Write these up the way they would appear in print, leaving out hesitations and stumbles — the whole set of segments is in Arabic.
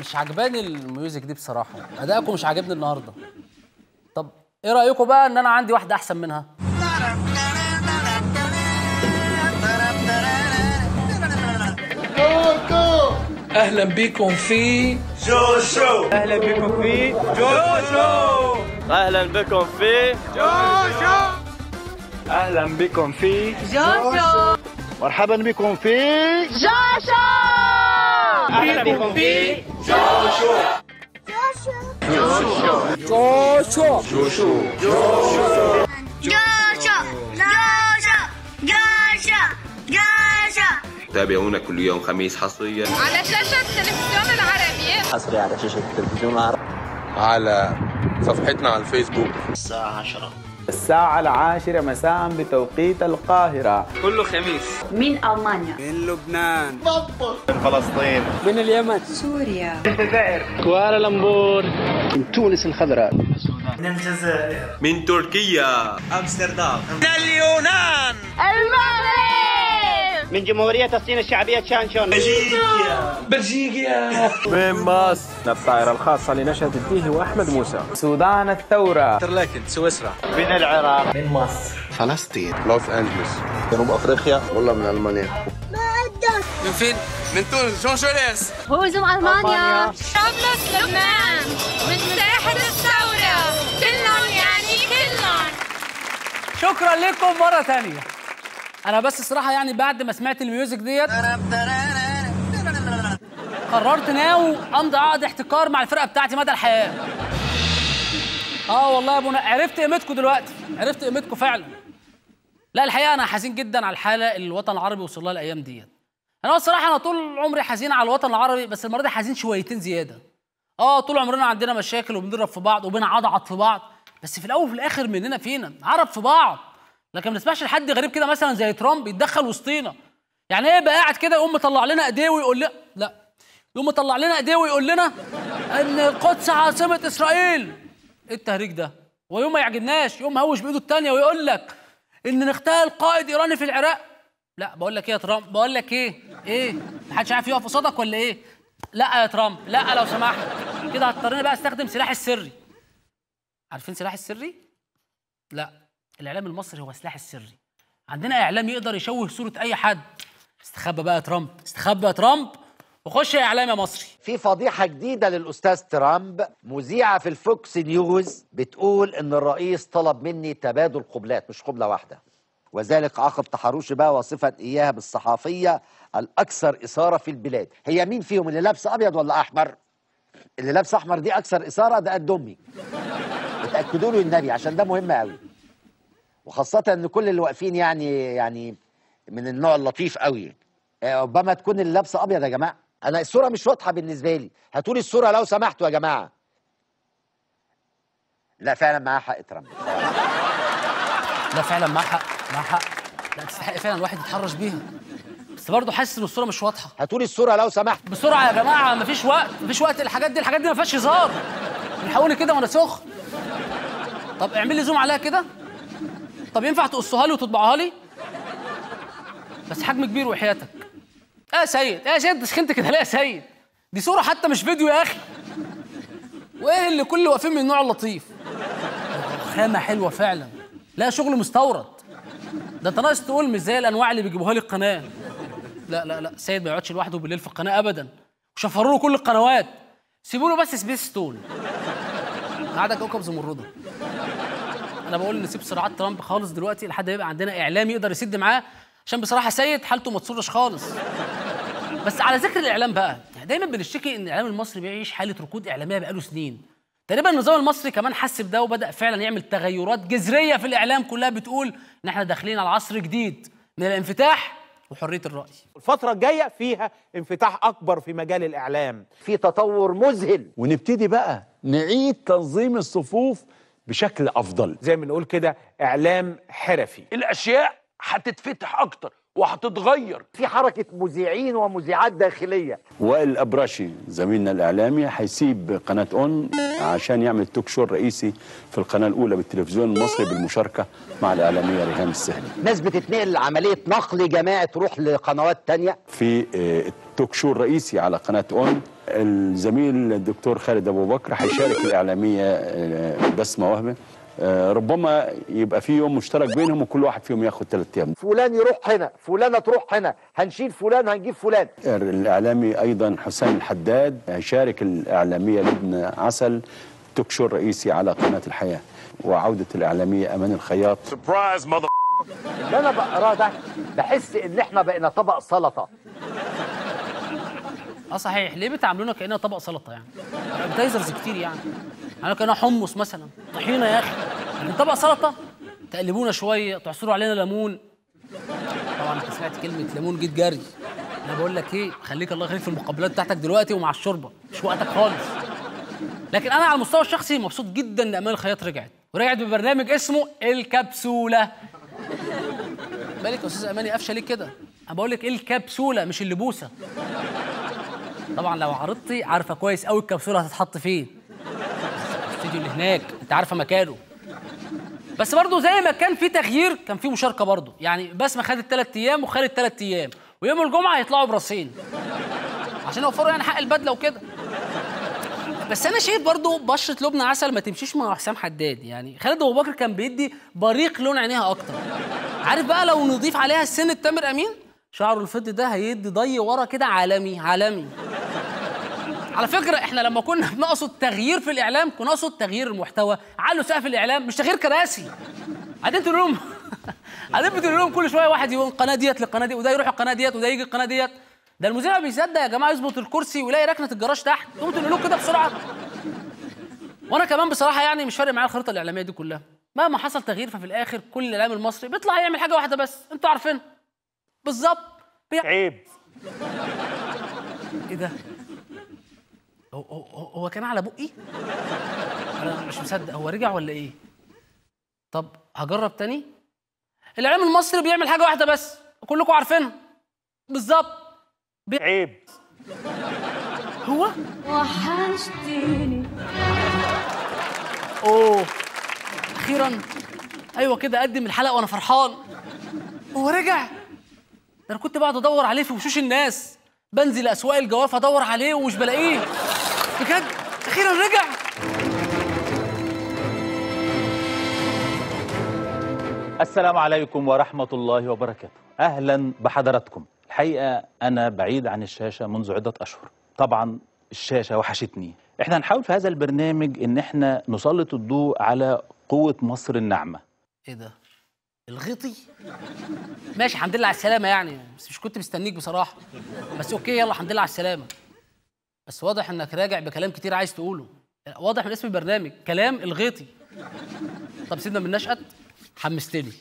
مش عجباني الميوزك دي بصراحه، ادائكم مش عاجبني النهارده. طب ايه رايكم بقى ان انا عندي واحده احسن منها؟ اهلا بكم في جو شو. اهلا بكم في جو شو. اهلا بكم في جو شو. اهلا بكم في جو شو. مرحبا بكم في جو شو. اهلا بكم في جو شو. جو شو. جو شو. جو شو. جو شو. جو شو. تابعونا كل يوم خميس حصريا على شاشة التلفزيون العربي. حصريا على شاشة التلفزيون العربي، على صفحتنا على الفيسبوك الساعة 10 الساعة العاشرة مساء بتوقيت القاهرة، كل خميس من ألمانيا، من لبنان، من فلسطين، من اليمن، سوريا، من الجزائر، كوالالمبور، من تونس الخضراء، من الجزائر، من تركيا، أمستردام، من اليونان، المغرب، من جمهورية الصين الشعبية تشانشون، بلجيكيا، بلجيكيا، من مصر، الطائرة الخاصة لنشأت الديهي وأحمد موسى، سودان الثورة، ترلاكن، سويسرا، من العراق، من مصر، فلسطين، لوس أنجلوس، جنوب أفريقيا، والله من ألمانيا، من فين؟ من تونس، جون شو ليس، هوزم ألمانيا، طرابلس لبنان، من ساحل الثورة، كلهم يعني كلهم. شكرا لكم مرة ثانية. أنا بس الصراحة يعني بعد ما سمعت الميوزك ديت قررت ناوي أمضي عقد احتكار مع الفرقة بتاعتي مدى الحياة. آه والله يا أبونا عرفت قيمتكم دلوقتي، عرفت قيمتكم فعلا. لا الحقيقة أنا حزين جدا على الحالة اللي الوطن العربي وصل لها الأيام ديت. أنا الصراحة أنا طول عمري حزين على الوطن العربي، بس المرة دي حزين شويتين زيادة. آه طول عمرنا عندنا مشاكل وبنضرب في بعض وبنعضعض في بعض، بس في الأول وفي الآخر مننا فينا عرب في بعض. لكن ما نسمعش لحد غريب كده مثلا زي ترامب يتدخل وسطينا. يعني ايه يبقى قاعد كده يقوم مطلع لنا ايديه ويقول لنا لا، يقوم مطلع لنا ايديه ويقول لنا ان القدس عاصمه اسرائيل. ايه التهريج ده؟ ويوم ما يعجبناش يقوم مهوش بايده الثانيه ويقول لك ان نغتال قائد ايراني في العراق. لا بقول لك ايه يا ترامب، بقول لك ايه محدش عارف يقف قصادك ولا ايه؟ لا يا ترامب، لا لو سمحت كده هتضطرني بقى استخدم سلاحي السري. عارفين سلاحي السري؟ لا، الإعلام المصري هو سلاح السري. عندنا إعلام يقدر يشوه صورة أي حد. استخبى بقى يا ترامب، استخبى يا ترامب وخش يا إعلام يا مصري. في فضيحة جديدة للأستاذ ترامب، مذيعة في الفوكس نيوز بتقول إن الرئيس طلب مني تبادل قبلات، مش قبلة واحدة. وذلك عقب تحرشي بقى وصفا إياها بالصحافية الأكثر إثارة في البلاد. هي مين فيهم اللي لابسة أبيض ولا أحمر؟ اللي لابسة أحمر دي أكثر إثارة، ده قد أمي. اتأكدوا له النبي عشان ده مهم قوي. وخاصة ان كل اللي واقفين يعني من النوع اللطيف قوي. ربما تكون اللي لابسه ابيض يا جماعه، انا الصوره مش واضحه بالنسبه لي، هاتوا لي الصوره لو سمحتوا يا جماعه. لا فعلا معاه حق ترامب. لا فعلا معاه حق، معاه حق، لا تستحق فعلا الواحد يتحرش بيها، بس برضه حاسس ان الصوره مش واضحه. هاتوا لي الصوره لو سمحت بسرعه يا جماعه، مفيش وقت، مفيش وقت الحاجات دي، الحاجات دي ما فيهاش هزار. الحقوني كده وانا سخن. طب اعمل لي زوم عليها كده. طب ينفع تقصها لي وتطبعها لي؟ بس حجم كبير وحياتك. يا سيد، يا سيد سخنت كده ليه يا سيد؟ دي صورة حتى مش فيديو يا أخي. وإيه اللي كل واقفين من النوع اللطيف؟ خامة حلوة فعلا، لا شغل مستورد. ده أنت ناقص تقول مش زي الأنواع اللي بيجيبوها لي القناة. لا لا لا، سيد ما يقعدش لوحده بالليل في القناة أبدا، وشفروا له كل القنوات. سيبوا له بس سبيس ستول. قعدة كوكب زمرده. أنا بقول نسيب صراعات ترامب خالص دلوقتي لحد ما يبقى عندنا إعلام يقدر يسد معاه، عشان بصراحة سيد حالته ما تصورش خالص. بس على ذكر الإعلام بقى، دايما بنشتكي إن الإعلام المصري بيعيش حالة ركود إعلامية بقاله سنين. تقريبا النظام المصري كمان حس بده وبدأ فعلا يعمل تغيرات جذرية في الإعلام، كلها بتقول إن إحنا داخلين على عصر جديد من الانفتاح وحرية الرأي. الفترة الجاية فيها انفتاح أكبر في مجال الإعلام، في تطور مذهل، ونبتدي بقى نعيد تنظيم الصفوف بشكل أفضل، زي ما نقول كده إعلام حرفي. الأشياء هتتفتح أكتر وهتتغير. في حركه مذيعين ومذيعات داخليه. وائل الابرشي زميلنا الاعلامي هيسيب قناه اون عشان يعمل توك شو الرئيسي في القناه الاولى بالتلفزيون المصري بالمشاركه مع الاعلاميه ريهام السهلي. ناس بتتنقل عمليه نقل جماعي تروح لقنوات ثانيه. في التوك شو الرئيسي على قناه اون الزميل الدكتور خالد ابو بكر هيشارك الاعلاميه بسمه وهبه. ربما يبقى في يوم مشترك بينهم وكل واحد فيهم ياخد 3 ايام، فلان يروح هنا، فلانه تروح هنا، هنشيل فلان هنجيب فلان. الاعلامي ايضا حسين الحداد هيشارك الاعلاميه لبنى عسل توك شو الرئيسي على قناه الحياه، وعوده الاعلاميه امان الخياط. سربرايز ماذر. اللي انا بقراه ده بحس ان احنا بقينا طبق سلطه. صحيح، ليه بتعاملونا كاننا طبق سلطه يعني؟ ابتايزرز كتير يعني. انا كانها حمص مثلا، طحينه يا اخي. من طبق سلطه تقلبونا شويه، تعصروا علينا ليمون. طبعا انت سمعت كلمه ليمون جيت جري. انا بقول لك ايه، خليك الله يخليك في المقابلات بتاعتك دلوقتي ومع الشوربه، مش وقتك خالص. لكن انا على المستوى الشخصي مبسوط جدا ان امال الخياط رجعت، ورجعت ببرنامج اسمه الكبسوله. مالك يا استاذ اماني قفشه ليه كده؟ انا بقول لك الكبسوله مش اللبوسه. طبعا لو عرضتي عارفه كويس قوي الكبسوله هتتحط فين. الاستوديو اللي هناك انت عارفه مكانه. بس برضه زي ما كان في تغيير كان في مشاركه برضه، يعني بسمه خدت 3 ايام وخالد 3 ايام، ويوم الجمعه هيطلعوا براسين عشان يوفروا يعني حق البدله وكده. بس انا شايف برضه بشره لبنى عسل ما تمشيش مع حسام حداد، يعني خالد ابو بكر كان بيدي بريق لون عينيها اكتر. عارف بقى لو نضيف عليها السن التامر امين شعره الفضي ده هيدي ضي ورا كده عالمي عالمي. على فكرة احنا لما كنا بنقصد تغيير في الإعلام كنا نقصد تغيير المحتوى، علوا سقف الإعلام مش تغيير كراسي. قاعدين تقول لهم قاعدين بتقول لهم كل شوية واحد يقول القناة ديت للقناة دي، وده يروح القناة ديت وده يجي القناة ديت. ده المذيع ما بيصدق يا جماعة يظبط الكرسي ويلاقي ركنة الجراج تحت، تقوم تقول له كده بسرعة. وأنا كمان بصراحة يعني مش فارق معايا الخريطة الإعلامية دي كلها. مهما حصل تغيير ففي الآخر كل الإعلام المصري بيطلع يعمل حاجة واحدة بس، أنتوا عارفينها. بالظبط. عيب. إيه ده؟ هو كان على بقي؟ انا مش مصدق، هو رجع ولا ايه؟ طب هجرب تاني؟ الإعلام المصري بيعمل حاجة واحدة بس، كلكم عارفينها. بالظبط. عيب. هو؟ وحشتني. اوه أخيراً. أيوه كده، أقدم الحلقة وأنا فرحان. هو رجع؟ ده أنا كنت بقعد أدور عليه في وشوش الناس. بنزل اسواق الجواف ادور عليه ومش بلاقيه. بجد اخيرا رجع. السلام عليكم ورحمه الله وبركاته، اهلا بحضراتكم. الحقيقه انا بعيد عن الشاشه منذ عده اشهر، طبعا الشاشه وحشتني. احنا هنحاول في هذا البرنامج ان احنا نسلط الضوء على قوه مصر الناعمه. ايه ده؟ الغطي؟ ماشي، الحمد لله على السلامة يعني، بس مش كنت مستنيك بصراحة. بس اوكي، يلا الحمد لله على السلامة. بس واضح انك راجع بكلام كتير عايز تقوله، واضح من اسم البرنامج، كلام الغيطي. طب سيبنا من نشأت، حمستني.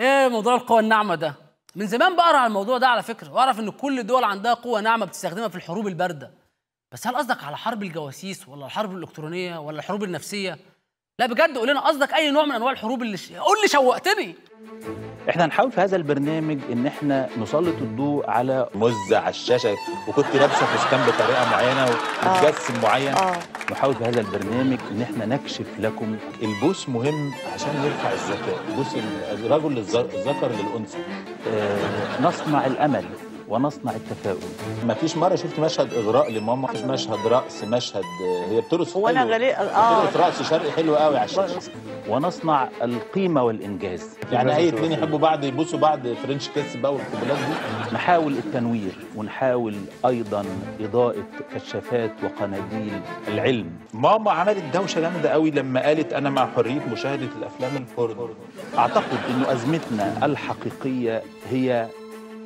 ايه موضوع القوة الناعمة ده؟ من زمان بقرا على الموضوع ده على فكرة، واعرف ان كل الدول عندها قوة ناعمة بتستخدمها في الحروب الباردة. بس هل قصدك على حرب الجواسيس ولا الحرب الإلكترونية ولا الحروب النفسية؟ لا بجد قول لنا قصدك اي نوع من انواع الحروب اللي قول لي، شوقتني. احنا هنحاول في هذا البرنامج ان احنا نسلط الضوء على مزة على الشاشه، وكنت لابسه فستان بطريقه معينه ومتجسم معين. نحاول في هذا البرنامج ان احنا نكشف لكم. البوس مهم عشان يرفع الذكاء، بوس الرجل الذكر للانثى. نصنع الامل ونصنع التفاؤل. ما فيش مره شفت مشهد اغراء لماما، مشهد رقص، مشهد هي بترقص حلو. وانا غالي بترقص رقص شرقي حلو قوي على الشاشه. ونصنع القيمه والانجاز، يعني اي اتنين يحبوا بعض يبوسوا بعض فرنش كيس بقى والقبلات دي. نحاول التنوير، ونحاول ايضا اضاءه كشافات وقناديل العلم. ماما عملت دوشه جامده قوي لما قالت انا مع حريه مشاهده الافلام الفورد. اعتقد انه ازمتنا الحقيقيه هي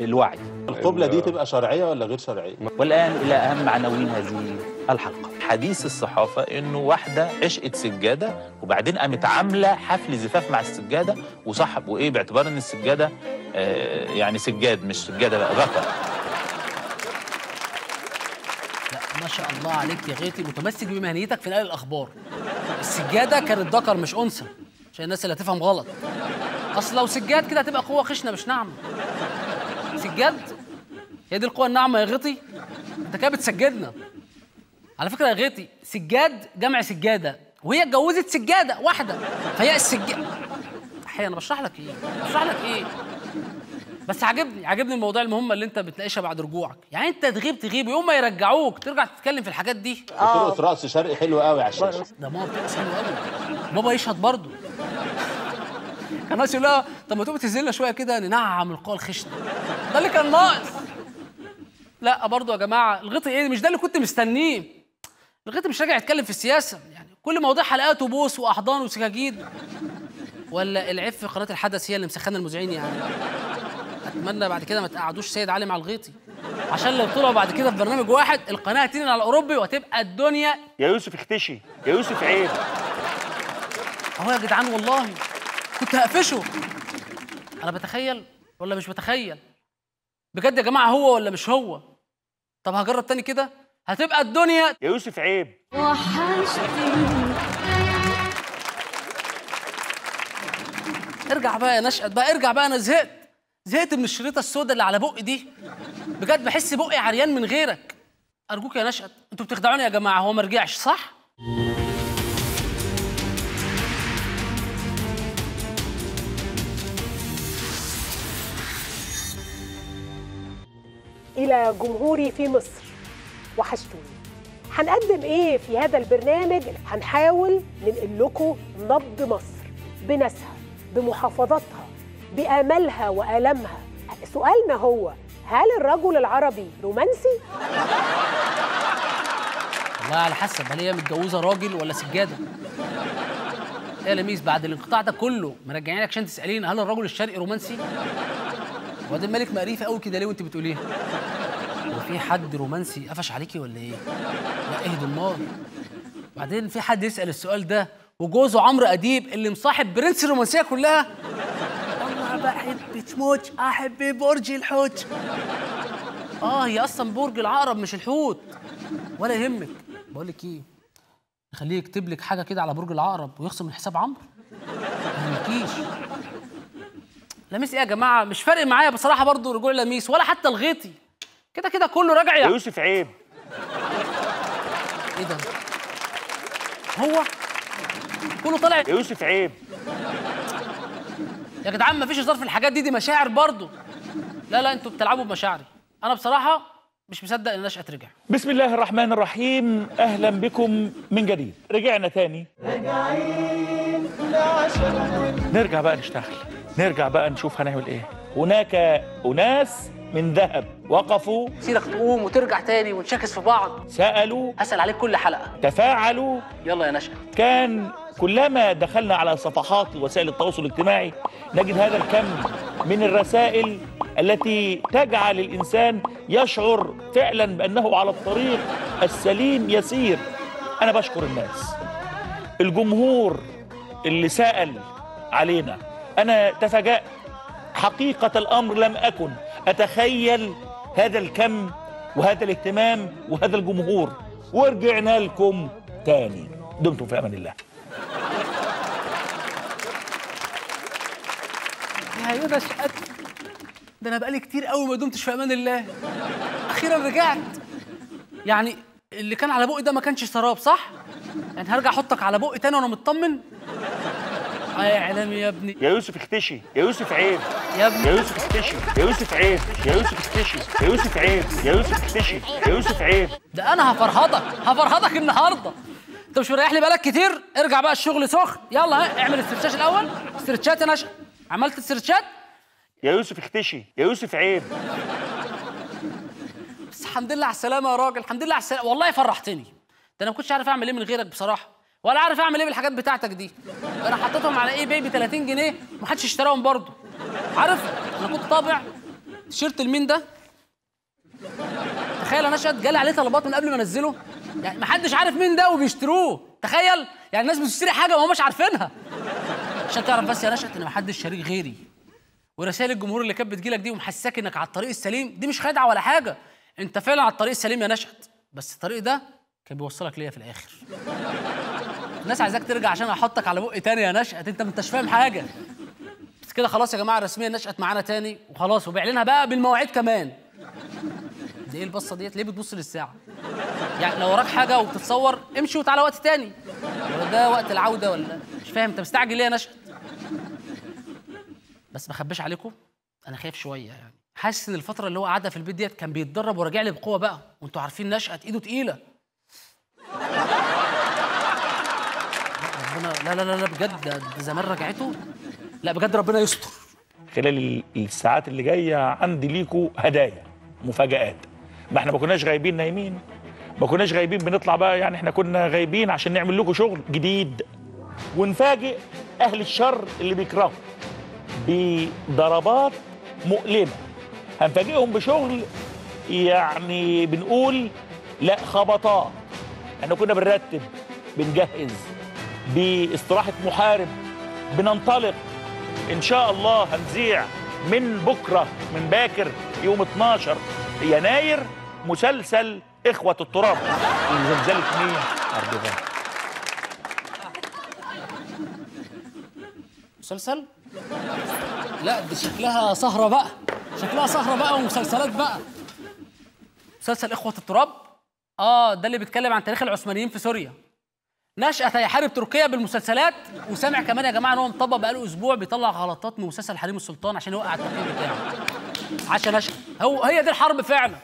الوعي. القبلة دي تبقى شرعية ولا غير شرعية؟ والآن إلى أهم عناوين هذه الحلقة. حديث الصحافة إنه واحدة عشقت سجادة وبعدين قامت عاملة حفل زفاف مع السجادة وصاحب وإيه، باعتبار إن السجادة يعني سجاد مش سجادة بقى غفر. لا ما شاء الله عليك يا غيتي، متمسك بمهنيتك في نقل الأخبار. السجادة كانت ذكر مش أنثى عشان الناس اللي هتفهم غلط. أصل لو سجاد كده هتبقى قوة خشنة مش ناعمة. بجد؟ هي دي القوة الناعمة يا غيطي؟ أنت كده بتسجدنا. على فكرة يا غيطي، سجاد جمع سجادة، وهي اتجوزت سجادة واحدة، فهي السجادة. أحيانا أنا بشرح لك إيه؟ بشرح لك إيه؟ بس عاجبني المواضيع المهمه اللي انت بتناقشها بعد رجوعك، يعني انت تغيب يوم ما يرجعوك ترجع تتكلم في الحاجات دي. طرقة رقص شرقي حلوه قوي على الشاشه. ده ماما بترقص حلوه قوي، بابا يشهد برضه. كان ناقص يقول لها طب ما تقوم تهزلنا شويه كده ننعم القوى الخشنه. ده اللي كان ناقص. لا برضه يا جماعه، الغيطي ايه؟ مش ده اللي كنت مستنيه. الغيطي مش راجع يتكلم في السياسه، يعني كل مواضيع حلقاته بوس واحضان وسكاكين. ولا العف في قناه الحدث هي اللي مسخنه المذيعين يعني. اتمنى بعد كده ما تقعدوش سيد علي مع الغيطي، عشان لو طلعوا بعد كده في برنامج واحد القناه هتنقل على الاوروبي وهتبقى الدنيا. يا يوسف اختشي، يا يوسف عيب اهو يا جدعان، والله كنت هقفشه. انا بتخيل ولا مش بتخيل؟ بجد يا جماعه هو ولا مش هو؟ طب هجرب تاني كده، هتبقى الدنيا. يا يوسف عيب. ارجع بقى يا نشأت بقى، ارجع بقى، انا زهقت من الشريطه السوداء اللي على بقي دي، بجد بحس بقي عريان من غيرك. ارجوك يا نشأت، انتوا بتخدعوني يا جماعه، هو ما رجعش صح؟ الى جمهوري في مصر، وحشتوني. هنقدم ايه في هذا البرنامج؟ هنحاول ننقل لكم نبض مصر بناسها، بمحافظاتها، بآمالها وآلامها. سؤالنا هو، هل الرجل العربي رومانسي؟ والله على حسب، هل هي متجوزة راجل ولا سجادة؟ يا لميس بعد الانقطاع ده كله مرجعينك عشان تسألينا هل الرجل الشرقي رومانسي؟ واد الملك مقريفة قوي كده ليه وانت بتقوليها؟ هو في حد رومانسي قفش عليكي ولا ايه؟ لا اهدي النار. بعدين في حد يسأل السؤال ده وجوزه عمرو اديب اللي مصاحب برنس الرومانسية كلها؟ بحب تموت، احب برج الحوت. هي اصلا برج العقرب مش الحوت. ولا يهمك، بقول لك ايه، خليه يكتب لك حاجه كده على برج العقرب ويخصم من حساب عمرو. ما يهمكيش. لميس ايه يا جماعه؟ مش فارق معايا بصراحه برضه رجوع لميس ولا حتى الغيطي، كده كده كله راجع يا يوسف عيب. ايه ده؟ هو كله طالع يا يوسف عيب يا جدعان. مفيش هزار في الحاجات دي مشاعر برضه. لا انتوا بتلعبوا بمشاعري. انا بصراحه مش مصدق ان نشأت رجع. بسم الله الرحمن الرحيم، اهلا بكم من جديد. رجعنا تاني، راجعين لعشرة. نرجع بقى نشتغل، نرجع بقى نشوف هنعمل ايه. هناك اناس من ذهب وقفوا. سيرك تقوم وترجع تاني ونشكس في بعض. سألوا، هسأل عليك كل حلقه. تفاعلوا. يلا يا نشأت. كان كلما دخلنا على صفحات وسائل التواصل الاجتماعي نجد هذا الكم من الرسائل التي تجعل الإنسان يشعر فعلا بأنه على الطريق السليم يسير. أنا بشكر الناس، الجمهور اللي سأل علينا. أنا تفاجأت حقيقة الأمر، لم أكن أتخيل هذا الكم وهذا الاهتمام وهذا الجمهور. ورجعنا لكم تاني، دمتم في أمان الله. يا نشأت، ده انا بقالي كتير قوي ما دمتش في امان الله. اخيرا رجعت. يعني اللي كان على بقي ده ما كانش سراب صح؟ يعني هرجع احطك على بقي تاني وانا مطمن؟ يا اعلامي يا ابني. يا يوسف اختشي، يا يوسف عيب يا ابني. يا يوسف اختشي، يا يوسف عيب، يا يوسف اختشي، يا يوسف عيب، يا يوسف اختشي، يا يوسف عيب. ده انا هفرهضك النهارده. انت مش مريح لي بالك كتير؟ ارجع بقى الشغل سخن، يلا اعمل استرتشات الاول. استرتشات يا نشأت، عملت السيرشات؟ يا يوسف اختشي، يا يوسف عيب. بس الحمد لله على السلامة يا راجل، الحمد لله على السلامة، والله فرحتني. ده أنا ما كنتش عارف أعمل إيه من غيرك بصراحة، ولا عارف أعمل إيه بالحاجات بتاعتك دي. ده أنا حطيتهم على إيه بيبي 30 جنيه ومحدش اشتراهم برضه. عارف أنا كنت طابع تيشيرت لمين ده؟ تخيل يا نشأت، جالي عليه طلبات من قبل ما أنزله، يعني محدش عارف مين ده وبيشتروه، تخيل؟ يعني الناس بتشتري حاجة وهماش عارفينها. عشان تعرف بس يا نشأت ان محدش شريك غيري، ورسائل الجمهور اللي كانت بتجيلك دي ومحسساك انك على الطريق السليم دي مش خادعه ولا حاجه، انت فعلا على الطريق السليم يا نشأت، بس الطريق ده كان بيوصلك ليا في الاخر. الناس عايزاك ترجع عشان احطك على بقي تاني يا نشأت، انت ما انتش فاهم حاجه. كده خلاص يا جماعه الرسميه نشأت معانا تاني وخلاص، وبيعلنها بقى بالمواعيد كمان. دي ايه البصه ديت؟ ليه بتبص للساعه؟ يعني لو وراك حاجه وبتتصور امشي وتعالى وقت تاني، ولا ده وقت العوده؟ ولا مش فاهم انت مستعجل ليه يا نشأت؟ بس ما اخبيش عليكم انا خايف شويه، يعني حاسس ان الفتره اللي هو قعدها في البيت ديت كان بيتدرب وراجع لي بقوه بقى، وانتوا عارفين نشأت ايده تقيله. لا لا لا لا بجد زمان رجعته، لا بجد ربنا يستر. خلال الساعات اللي جايه عندي ليكوا هدايا مفاجآت، ما احنا ما كناش غايبين نايمين، ما كناش غايبين بنطلع بقى، يعني احنا كنا غايبين عشان نعمل لكم شغل جديد ونفاجئ اهل الشر اللي بيكرهوا بضربات مؤلمه، هنفاجئهم بشغل يعني بنقول لا خبطات. احنا كنا بنرتب، بنجهز، باستراحه محارب، بننطلق ان شاء الله. هنذيع من بكره، من باكر يوم 12 يناير مسلسل اخوه التراب زلزال 2 اردوغان. مسلسل؟ لا دي شكلها سهره بقى، شكلها سهره بقى ومسلسلات بقى. مسلسل اخوه التراب؟ اه ده اللي بيتكلم عن تاريخ العثمانيين في سوريا. نشأت هيحارب تركيا بالمسلسلات، وسامع كمان يا جماعه ان هو مطبق بقاله اسبوع بيطلع غلطات من مسلسل حريم السلطان عشان يوقع التقييم بتاعه. عشان نشأت، هي دي الحرب فعلا.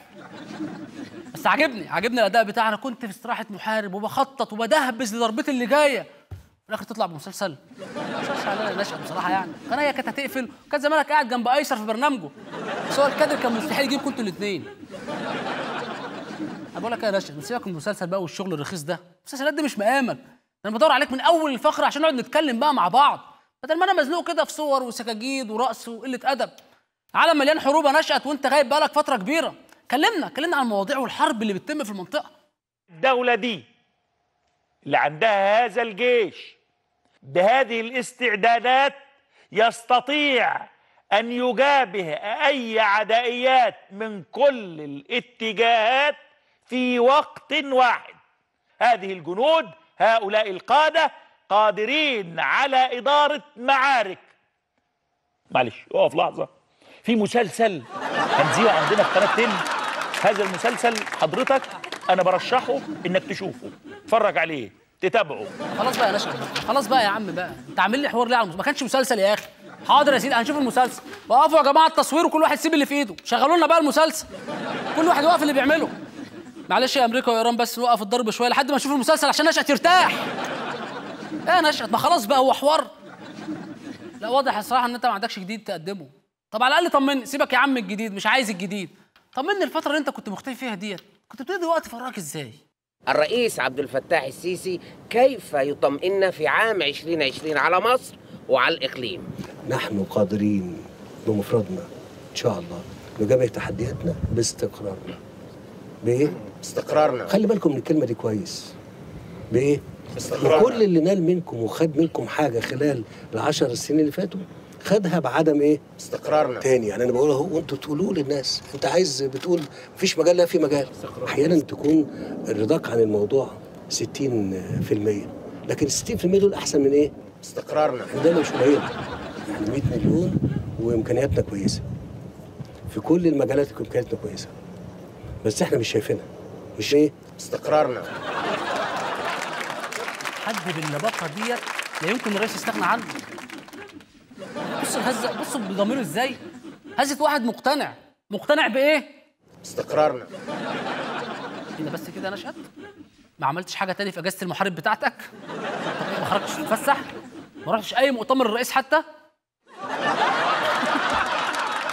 بس عاجبني الاداء بتاعها. انا كنت في استراحه محارب وبخطط وبدهبس لضربتي اللي جايه، في الاخر تطلع بمسلسل. مش علينا نشأت بصراحه، يعني القناه هي كانت هتقفل وكان زمانك قاعد جنب ايسر في برنامجه، بس هو الكادر كان مستحيل يجيبكم انتوا الاثنين. انا بقول لك يا نشأت نسيبك من المسلسل بقى والشغل الرخيص ده، المسلسلات دي مش مقامك. انا بدور عليك من اول الفقره عشان نقعد نتكلم بقى مع بعض، بدل ما انا مزنوق كده في صور وسكاجيد ورقص وقله ادب. عالم مليان حروب يا نشأت، وانت غايب بقى لك فتره كبيره. كلمنا عن المواضيع والحرب اللي بتتم في المنطقه. الدوله دي اللي عندها هذا الجيش بهذه الاستعدادات يستطيع ان يجابه اي عدائيات من كل الاتجاهات في وقت واحد. هذه الجنود، هؤلاء القادة قادرين على إدارة معارك. معلش اقف لحظة، في مسلسل هنزيه عندنا في قناة تن، هذا المسلسل حضرتك أنا برشحه إنك تشوفه، اتفرج عليه، تتابعه. خلاص بقى يا نشأت، خلاص بقى يا عم بقى، أنت عامل لي حوار ليه على المسلسل؟ ما كانش مسلسل يا أخي. حاضر يا سيدي هنشوف المسلسل، وقفوا يا جماعة التصوير وكل واحد سيب اللي في إيده، شغلوا لنا بقى المسلسل. كل واحد يوقف اللي بيعمله. معلش يا امريكا وايران بس نوقف الضرب شويه لحد ما نشوف المسلسل عشان نشأت يرتاح. ايه نشأت ما خلاص بقى هو حوار. لا واضح الصراحه ان انت ما عندكش جديد تقدمه. طب على الاقل طمني، سيبك يا عم الجديد، مش عايز الجديد، طمني الفتره اللي انت كنت مختفي فيها ديت، كنت بتقضي وقت فراغك ازاي؟ الرئيس عبد الفتاح السيسي كيف يطمئن في عام 2020 على مصر وعلى الاقليم؟ نحن قادرين بمفردنا ان شاء الله مجابهة تحدياتنا باستقرارنا. بايه؟ استقرارنا. خلي بالكم من الكلمه دي كويس. بايه؟ استقرارنا. وكل اللي نال منكم وخد منكم حاجه خلال ال10 سنين اللي فاتوا خدها بعدم ايه؟ استقرارنا. تاني يعني انا بقول اهو وانتوا تقولوا للناس، انت عايز بتقول مفيش مجال، لا في مجال. احيانا تكون الرضاك عن الموضوع 60%، لكن ال 60% دول احسن من ايه؟ استقرارنا. احنا دايما مش قليل، يعني 100 مليون وامكانياتنا كويسه. في كل المجالات امكانياتنا كويسه. بس احنا مش شايفينها، مش ايه؟ استقرارنا. حد باللباقه ديت لا يمكن الرئيس يستغنى عنه. بصوا الهزه، بصوا بضميره ازاي؟ هزه واحد مقتنع، مقتنع بايه؟ استقرارنا. انت بس كده يا نشأت؟ ما عملتش حاجه تاني في اجازه المحارب بتاعتك؟ ما خرجتش تتفسح؟ ما رحتش اي مؤتمر الرئيس حتى؟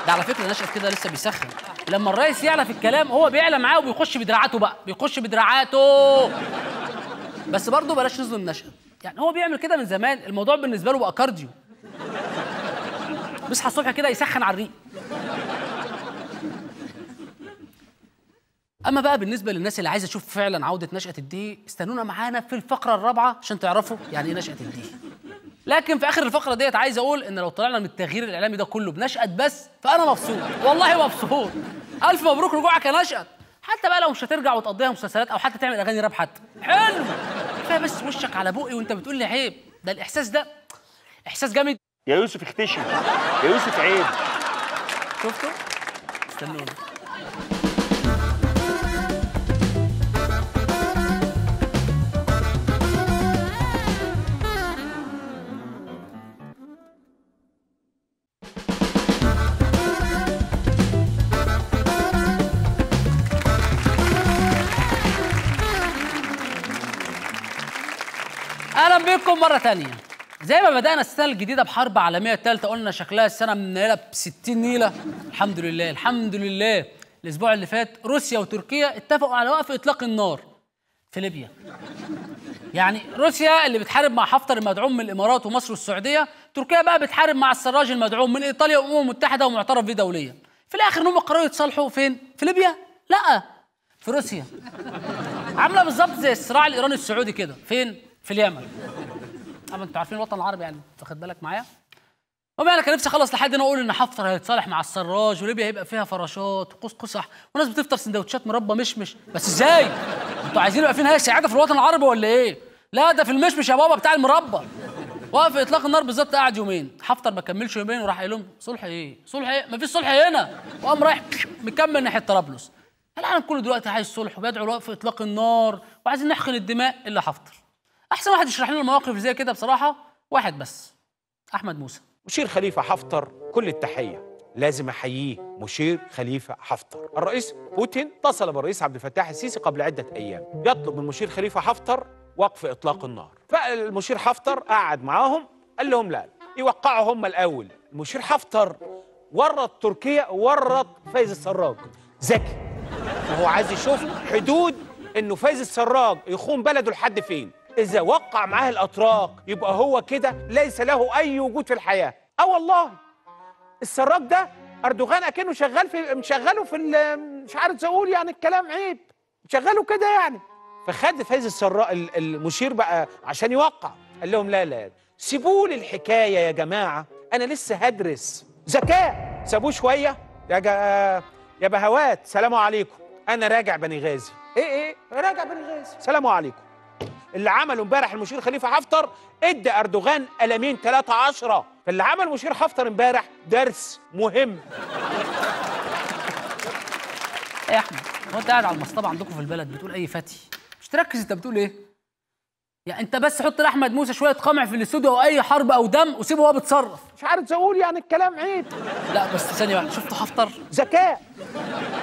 ده على فكره نشأت كده لسه بيسخن، لما الرئيس يعلى في الكلام هو بيعلى معاه وبيخش بدراعاته بقى، بيخش بدراعاته. بس برضه بلاش نظلم نشأت، يعني هو بيعمل كده من زمان، الموضوع بالنسبه له بقى كارديو. بيصحى الصبح كده يسخن على الريق. اما بقى بالنسبه للناس اللي عايزه تشوف فعلا عوده نشأت الديهي، استنونا معانا في الفقره الرابعه عشان تعرفوا يعني ايه نشأت الديهي. لكن في اخر الفقره ديت عايز اقول ان لو طلعنا من التغيير الاعلامي ده كله بنشأت بس، فانا مبسوط، والله مبسوط. الف مبروك رجوعك يا نشأت، حتى بقى لو مش هترجع وتقضيها مسلسلات او حتى تعمل اغاني راب حتى. حلو، كفايه بس وشك على بوقي وانت بتقول لي عيب، ده الاحساس ده احساس جامد. يا يوسف اختشي يا يوسف، عيب. شفتوا؟ استنوني. اهلا بكم مره ثانيه. زي ما بدانا السنه الجديده بحرب عالميه ثالثه، قلنا شكلها السنه منيله ب 60 نيله. الحمد لله الحمد لله. الاسبوع اللي فات روسيا وتركيا اتفقوا على وقف اطلاق النار في ليبيا. يعني روسيا اللي بتحارب مع حفتر المدعوم من الامارات ومصر والسعوديه، تركيا بقى بتحارب مع السراج المدعوم من ايطاليا والامم المتحده ومعترف بيه دوليا. في الاخر هم قرروا يتصالحوا فين؟ في ليبيا؟ لا، في روسيا. عامله بالظبط زي الصراع الايراني السعودي كده، فين؟ في اليمن. طبعا انتوا عارفين الوطن العربي، يعني واخد بالك معايا؟ المهم انا كان نفسي اخلص لحد هنا واقول ان حفتر هيتصالح مع السراج وليبيا هيبقى فيها فراشات وقوس قزح وناس بتفطر سندوتشات مربى مشمش، بس ازاي؟ انتوا عايزين يبقى فين هي سعاده في الوطن العربي ولا ايه؟ لا ده في المشمش يا بابا بتاع المربى. وقف اطلاق النار بالظبط قعد يومين، حفتر ما كملش يومين وراح قايل لهم صلح ايه؟ صلح ايه؟ مفيش صلح هنا، وقام رايح مكمل ناحيه طرابلس. العالم كله دلوقتي عايز صلح وبيدعو لوقف اطلاق النار وعايزين نحقن الدماء الا حفتر. أحسن واحد يشرح لنا المواقف زي كده بصراحة واحد بس، أحمد موسى. مشير خليفة حفتر كل التحية، لازم أحييه مشير خليفة حفتر. الرئيس بوتين اتصل بالرئيس عبد الفتاح السيسي قبل عدة أيام يطلب من مشير خليفة حفتر وقف إطلاق النار، فالمشير حفتر قعد معاهم قال لهم لا يوقعوا هم الأول. المشير حفتر ورط تركيا ورط فايز السراج، ذكي هو عايز يشوف حدود إنه فايز السراج يخون بلده لحد فين. إذا وقع معاه الأطراق يبقى هو كده ليس له أي وجود في الحياة. والله السراج ده أردوغان أكنه شغال في مشغله في مش عارف أقول يعني الكلام عيب، مشغله كده يعني. فخد فايز السراج المشير بقى عشان يوقع قال لهم لا لا سيبوا لي الحكاية يا جماعة، أنا لسه هدرس ذكاء. سابوه شوية يا بهوات سلام عليكم أنا راجع بنغازي. إيه راجع بنغازي سلام عليكم. اللي عمله امبارح المشير خليفة حفتر ادى أردوغان قلمين 3 10. فاللي عمل مشير حفتر امبارح درس مهم. يا أحمد هو أنت قاعد على المصطبة عندكم في البلد بتقول أي فتي؟ مش تركز أنت بتقول إيه؟ يعني أنت بس حط لأحمد موسى شوية قمع في الاستوديو أو أي حرب أو دم وسيبه هو بيتصرف. مش عارف أقول يعني الكلام عيب. لا بس ثانية واحدة، شفتوا حفتر؟ ذكاء.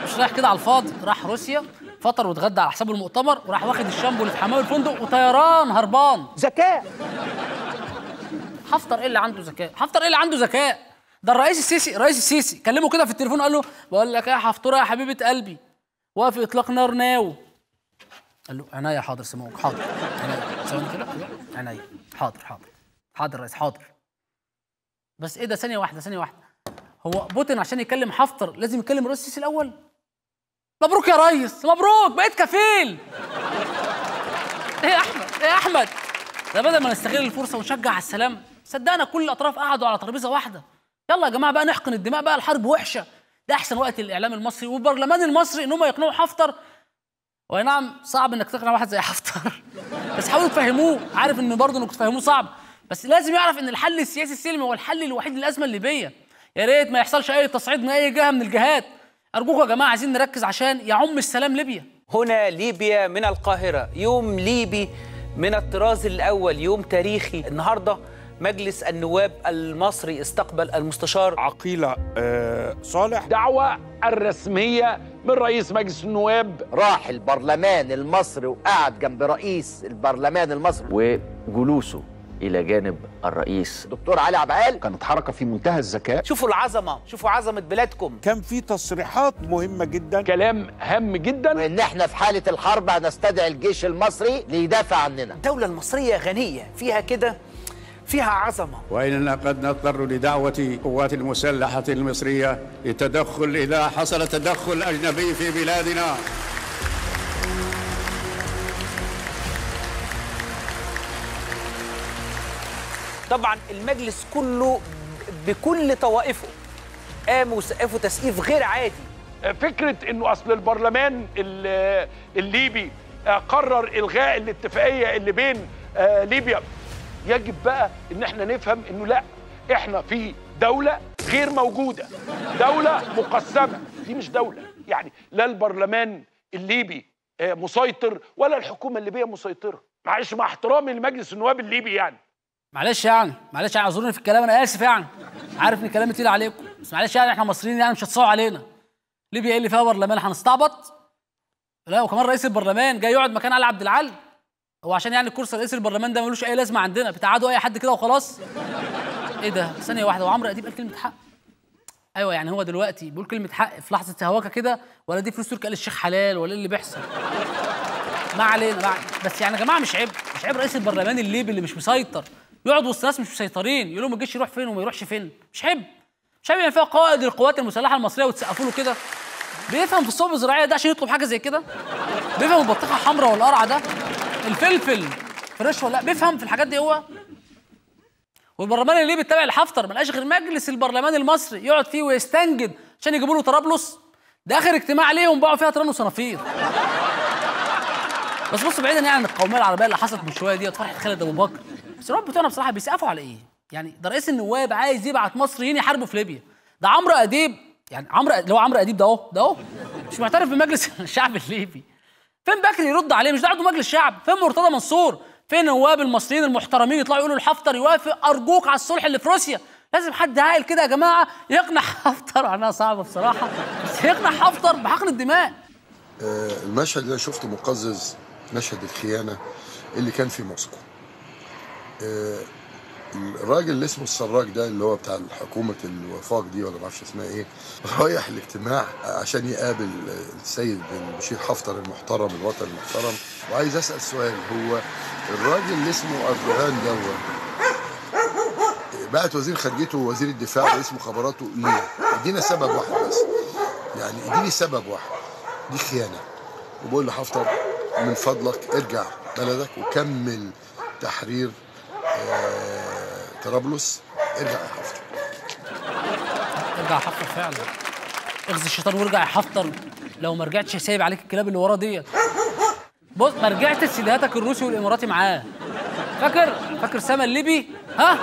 مش رايح كده على الفاضي، راح روسيا فطر واتغدى على حساب المؤتمر وراح واخد الشامبو اللي في حمام الفندق وطيران هربان. ذكاء. حفتر ايه اللي عنده ذكاء؟ حفتر ايه اللي عنده ذكاء؟ ده الرئيس السيسي كلمه كده في التليفون قال له بقول لك ايه يا حفتوره يا حبيبه قلبي وقف اطلاق نار ناو. قال له عينيا حاضر سموك حاضر عينيا ثواني كده عينيا حاضر حاضر حاضر رئيس حاضر. بس ايه ده، ثانيه واحده، هو بوتين عشان يكلم حفتر لازم يكلم الرئيس السيسي الاول؟ مبروك يا ريس مبروك بقيت كفيل. ايه يا احمد ايه يا احمد، ده بدل ما نستغل الفرصه ونشجع على السلام صدقنا كل الاطراف قعدوا على ترابيزه واحده. يلا يا جماعه بقى نحقن الدماء بقى، الحرب وحشه. ده احسن وقت للاعلام المصري والبرلمان المصري ان هم يقنعوا حفتر. واي نعم صعب انك تقنع واحد زي حفتر بس حاولوا تفهموه، عارف ان برضه انك تفهموه صعب، بس لازم يعرف ان الحل السياسي السلمي هو الحل الوحيد للازمه الليبيه. يا ريت ما يحصلش اي تصعيد من اي جهه من الجهات. أرجوكوا يا جماعة عايزين نركز عشان يعم السلام ليبيا. هنا ليبيا من القاهرة، يوم ليبي من الطراز الأول، يوم تاريخي. النهاردة مجلس النواب المصري استقبل المستشار عقيلة صالح. دعوة الرسمية من رئيس مجلس النواب. راح البرلمان المصري وقعد جنب رئيس البرلمان المصري وجلوسه إلى جانب الرئيس دكتور علي عبد العال كانت حركة في منتهى الذكاء. شوفوا العظمة، شوفوا عظمة بلادكم. كان في تصريحات مهمة جدا، كلام هام جدا، وإن إحنا في حالة الحرب هنستدعي الجيش المصري ليدافع عننا. الدولة المصرية غنية فيها كده، فيها عظمة. وإننا قد نضطر لدعوة القوات المسلحة المصرية للتدخل إذا حصل تدخل أجنبي في بلادنا. طبعا المجلس كله بكل طوائفه قاموا وسقفوا تسقيف غير عادي. فكره انه اصل البرلمان الليبي قرر الغاء الاتفاقيه اللي بين ليبيا، يجب بقى ان احنا نفهم انه لا، احنا في دولة غير موجودة، دولة مقسمة، دي مش دولة. يعني لا البرلمان الليبي مسيطر ولا الحكومة الليبية مسيطرة، معلش مع احترامي لمجلس النواب الليبي يعني. معلش يعني، معلش يعني اعذروني في الكلام، انا اسف يعني، عارف ان كلامي تقيل عليكم، بس معلش يعني احنا مصريين يعني مش هتصعبوا علينا. ليبيا ايه اللي فيها برلمان؟ هنستعبط؟ لا، وكمان رئيس البرلمان جاي يقعد مكان علي عبد العال، هو عشان يعني الكرسي رئيس البرلمان ده ملوش اي لازمه عندنا، بتقعدوا اي حد كده وخلاص. ايه ده؟ ثانيه واحده، وعمرو اديب قال كلمه حق؟ ايوه يعني هو دلوقتي بيقول كلمه حق في لحظه هواكه كده، ولا دي فلوس تركي قال الشيخ حلال، ولا اللي بيحصل؟ ما علينا بس يعني يا جماعه مش عيب، مش عيب رئيس البرلمان الليبي اللي مش مسيطر يقعد وسط ناس مش مسيطرين يقول لهم الجيش يروح فين وما يروحش فين؟ مش عيب، مش عيب يعني فيها قائد القوات المسلحه المصريه وتسقفوا له كده؟ بيفهم في الصوب الزراعيه ده عشان يطلب حاجه زي كده؟ بيفهم البطيخه الحمراء ولا القرعه ده؟ الفلفل فريش ولا لا؟ بيفهم في الحاجات دي هو؟ والبرلمان الليبي بيتابع لحفتر، ما لقاش غير مجلس البرلمان المصري يقعد فيه ويستنجد عشان يجيبوا له طرابلس. ده اخر اجتماع ليهم باعوا فيها ترامب وصنافير. بس بصوا بعيدا يعني عن القوميه العربيه اللي حصلت من شويه ديت، فرحه خالد ابو بكر، بس الرب بتوعنا بصراحه بيسقفوا على ايه؟ يعني ده رئيس النواب عايز يبعت مصريين يحاربوا في ليبيا، ده عمرو اديب يعني اللي هو عمرو اديب ده اهو، مش معترف بمجلس الشعب الليبي. فين بكري يرد عليه؟ مش ده عضو مجلس الشعب؟ فين مرتضى منصور؟ فين النواب المصريين المحترمين يطلعوا يقولوا لحفتر يوافق ارجوك على الصلح اللي في روسيا؟ لازم حد عاقل كده يا جماعه يقنع حفتر، عنها صعبه بصراحه، بس يقنع حفتر بحقن الدماء. المشهد اللي انا شفته مقزز، مشهد الخيانه اللي كان في موسكو. الراجل اللي اسمه السراج ده اللي هو بتاع حكومه الوفاق دي ولا ما اعرفش اسمها ايه، رايح الاجتماع عشان يقابل السيد المشير حفتر المحترم الوطني المحترم، وعايز اسال سؤال، هو الراجل اللي اسمه اردوغان ده بعت وزير خارجيته ووزير الدفاع ورئيس مخابراته ليه؟ ادينا سبب واحد بس، يعني اديني سبب واحد. دي خيانه. وبقول لحفتر من فضلك ارجع بلدك وكمل تحرير طرابلس، ارجع يا حفتر. ارجع يا حفتر فعلا. اخذ الشيطان وارجع يا حفتر، لو ما رجعتش سايب عليك الكلاب اللي ورا ديت. بص ما رجعتش سيدهاتك الروسي والاماراتي معاه. فاكر سما الليبي؟ ها؟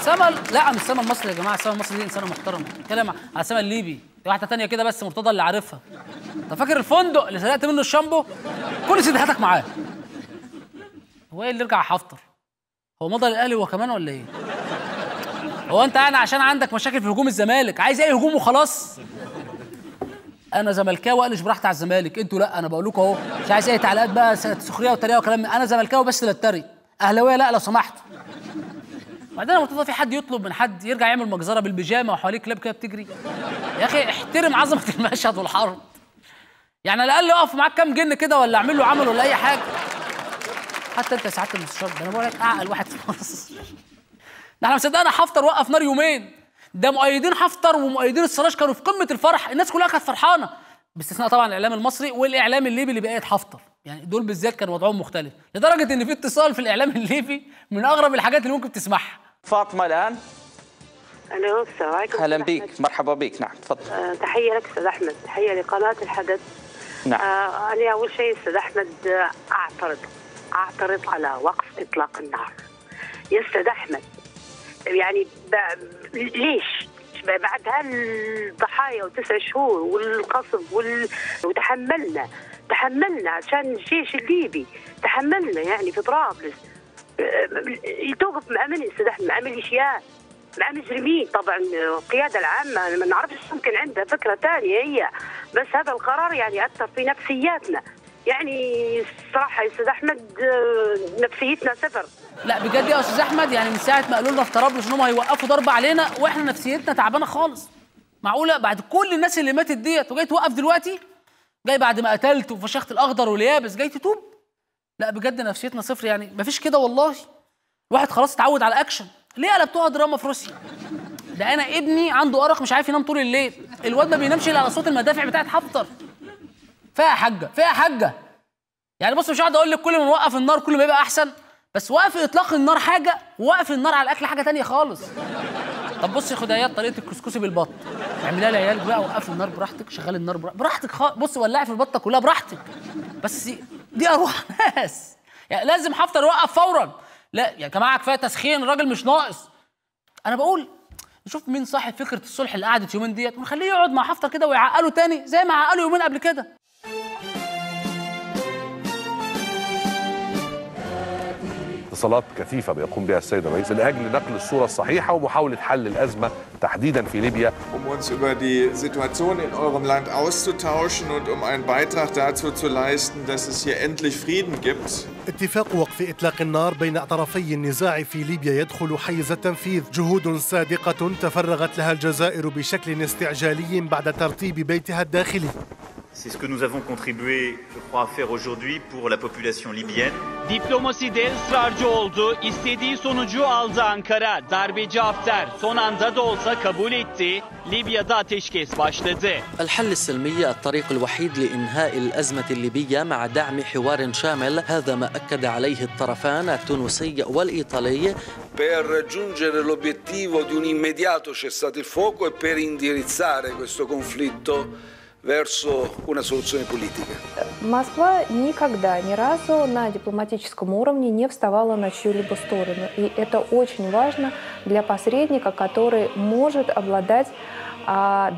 سما لا مش سما المصري يا جماعه، سما المصري دي انسانه محترمه، بتتكلم على سما الليبي، دي واحده ثانيه كده بس مرتضى اللي عارفها. طب فاكر الفندق اللي سرقت منه الشامبو؟ كل سيدهاتك معاه. هو ايه اللي يرجع يا حفتر؟ هو مضى للاهلي هو كمان ولا ايه؟ هو انت يعني عشان عندك مشاكل في هجوم الزمالك عايز اي هجوم وخلاص؟ انا زملكاوي اقلش براحتي على الزمالك، انتوا لا، انا بقول لكم اهو، مش عايز اي تعليقات بقى سخريه وتريقه وكلام، انا زملكاوي بس لا اتريق، اهلاويه لا لو سمحت. وبعدين يا مرتضى في حد يطلب من حد يرجع يعمل مجزره بالبيجامه وحواليه كلاب كده بتجري؟ يا اخي احترم عظمه المشهد والحرب. يعني على الاقل اقف معاك كام جن كده ولا اعمل له عمل ولا اي حاجه. حتى انت يا سعاده المستشار ده انا بقول لك اعقل واحد في مصر. ده احنا مصدقنا حفتر وقف نار يومين، ده مؤيدين حفتر ومؤيدين السراج كانوا في قمه الفرح، الناس كلها كانت فرحانه، باستثناء طبعا الاعلام المصري والاعلام الليبي اللي بقيت حفتر، يعني دول بالذات كان وضعهم مختلف، لدرجه ان في اتصال في الاعلام الليبي من اغرب الحاجات اللي ممكن تسمعها. فاطمه الان. الو السلام عليكم. اهلا بيك، مرحبا بيك، نعم تفضل. تحيه لك استاذ احمد، تحيه لقناه الحدث. نعم. انا اول شيء استاذ احمد أعترض على وقف إطلاق النار. يا أستاذ أحمد يعني ليش؟ بعد هالضحايا وتسع شهور والقصف وتحملنا عشان الجيش الليبي، تحملنا يعني في طرابلس. توقف مع من يا أستاذ أحمد؟ مع ميليشيات، مع مجرمين. طبعا القيادة العامة ما نعرفش ممكن عندها فكرة ثانية هي، بس هذا القرار يعني أثر في نفسياتنا. يعني الصراحه يا استاذ احمد نفسيتنا صفر. لا بجد يا استاذ احمد، يعني من ساعه ما قالوا لنا في طرابلس ان هم هيوقفوا ضرب علينا واحنا نفسيتنا تعبانه خالص. معقوله بعد كل الناس اللي ماتت ديت وجاي توقف دلوقتي؟ جاي بعد ما قتلت وفشخت الاخضر واليابس جاي تتوب؟ لا بجد نفسيتنا صفر، يعني مفيش كده والله. الواحد خلاص اتعود على الاكشن. ليه قلبتوها دراما في روسيا؟ ده انا ابني عنده ارق مش عارف ينام طول الليل، الواد ما بينامش الا على صوت المدافع بتاعت حفتر. فيها حجه، فيها حجه. يعني بص مش هقعد اقول لك كل ما نوقف النار كل ما يبقى احسن، بس وقف اطلاق النار حاجه ووقف النار على الاكل حاجه ثانيه خالص. طب بص يا خديات طريقه الكسكسي بالبط، اعملها لعيالك بقى، وقف النار براحتك، شغال النار براحتك بص ولعي في البطه كلها براحتك، بس دي اروح ناس. يعني لازم حفتر يوقف فورا. لا يا جماعه كفايه تسخين، الراجل مش ناقص. انا بقول نشوف مين صاحب فكره الصلح اللي قعدت يومين ديت ونخليه يقعد مع حفتر كده ويعقله تاني زي ما عقله يومين قبل كده. اتصالات كثيفة بيقوم بها السيد الرئيس لأجل نقل الصورة الصحيحة ومحاولة حل الأزمة تحديدا في ليبيا. Um uns über die Situation in eurem Land auszutauschen und um einen Beitrag dazu zu leisten, dass es hier endlich Frieden gibt. اتفاق وقف إطلاق النار بين طرفي النزاع في ليبيا يدخل حيز التنفيذ. جهود صادقة تفرغت لها الجزائر بشكل استعجالي بعد ترتيب بيتها الداخلي. C'est ce que nous avons contribué, je crois, à faire aujourd'hui pour la population libyenne. Diplomaside ısrarcı oldu, istediği sonucu aldı Ankara. Darbeci Hafter son anda da olsa kabul etti. ليبيا ateşkes başladı. الحل السلمي الطريق الوحيد لإنهاء الأزمة الليبية مع دعم حوار شامل، هذا ما أكد عليه الطرفان التونسي والإيطالي. Per raggiungere l'obiettivo di un immediato cessate il fuoco e per indirizzare questo conflitto verso una soluzione politica. Москва никогда ни разу на дипломатическом уровне не вставала на чью-либо сторону, и это очень важно для посредника, который может обладать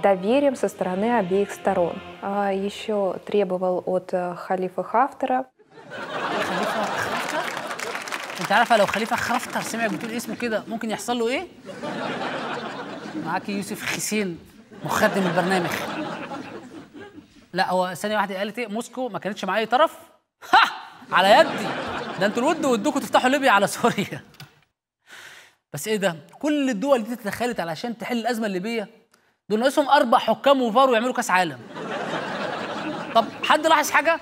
доверием со стороны обеих сторон. Еще требовал от халифа Хафтера. انت عارفه لو خليفه حفتر سمع بتقول اسمه كده ممكن يحصل له ايه؟ معاكي يوسف الحسيني مخدم البرنامج. لا هو ثانية واحدة قالت ايه؟ موسكو ما كانتش مع أي طرف؟ ها! على يدي! ده انتوا الودوا ودوكوا تفتحوا ليبيا على سوريا. بس ايه ده؟ كل الدول دي تدخلت علشان تحل الأزمة الليبية، دول ناقصهم 4 حكام وفار ويعملوا كأس عالم. طب حد لاحظ حاجة؟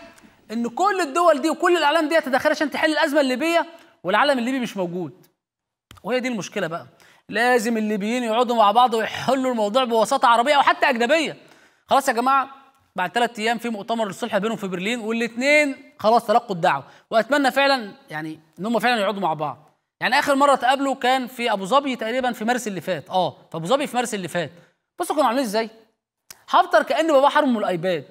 إن كل الدول دي وكل الأعلام دي تدخلت عشان تحل الأزمة الليبية والعالم الليبي مش موجود. وهي دي المشكلة بقى. لازم الليبيين يقعدوا مع بعض ويحلوا الموضوع بوساطة عربية أو حتى أجنبية. خلاص يا جماعة، بعد 3 أيام في مؤتمر للصلح بينهم في برلين، والاثنين خلاص تلقوا الدعوة، وأتمنى فعلا يعني إن هم فعلا يقعدوا مع بعض. يعني آخر مرة اتقابلوا كان في أبو ظبي تقريبا في مارس اللي فات، في أبو ظبي في مارس اللي فات. بصوا كانوا عاملين إزاي؟ حفتر كأن باباه حرمه الأيباد.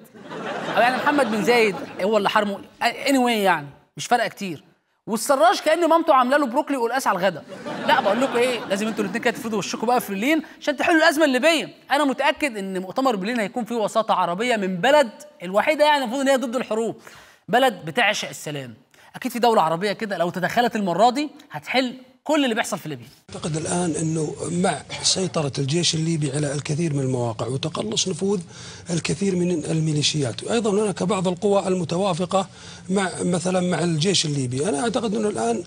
أو يعني محمد بن زايد هو اللي حرمه، anyway يعني مش فارقة كتير. والسراج كأن مامته عاملة له بروكلي والقاس على الغداء. لا بقول لكم ايه، لازم انتوا الاثنين كده تفردوا وشكوا بقى في برلين عشان تحلوا الازمه الليبيه. انا متاكد ان مؤتمر برلين هيكون فيه وساطه عربيه من بلد الوحيده يعني المفروض ان هي ضد الحروب، بلد بتعشق السلام. اكيد في دوله عربيه كده لو تدخلت المره دي هتحل كل اللي بيحصل في ليبيا. اعتقد الان انه مع سيطره الجيش الليبي على الكثير من المواقع وتقلص نفوذ الكثير من الميليشيات، وايضا هناك بعض القوى المتوافقه مع الجيش الليبي، انا اعتقد انه الان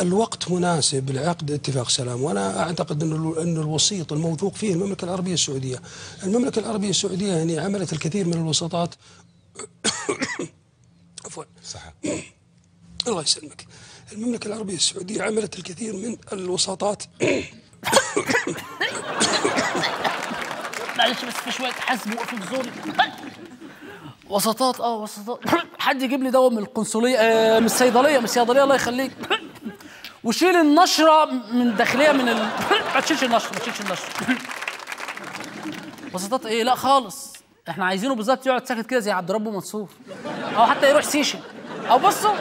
الوقت مناسب لعقد اتفاق سلام، وانا اعتقد ان الوسيط الموثوق فيه المملكه العربيه السعوديه. المملكه العربيه السعوديه يعني عملت الكثير من الوساطات عفوا صح الله يسلمك. المملكة العربية السعودية عملت الكثير من الوساطات. معلش بس في شوية حزم وقفوا بزوري. وساطات وساطات. حد يجيب لي دواء من القنصلية، من الصيدلية، الله يخليك. وشيل النشرة من داخلية من ما تشيلش النشرة، وساطات إيه؟ لا خالص، إحنا عايزينه بالظبط يقعد ساكت كده زي عبد ربه منصور، أو حتى يروح سيشن، أو بصوا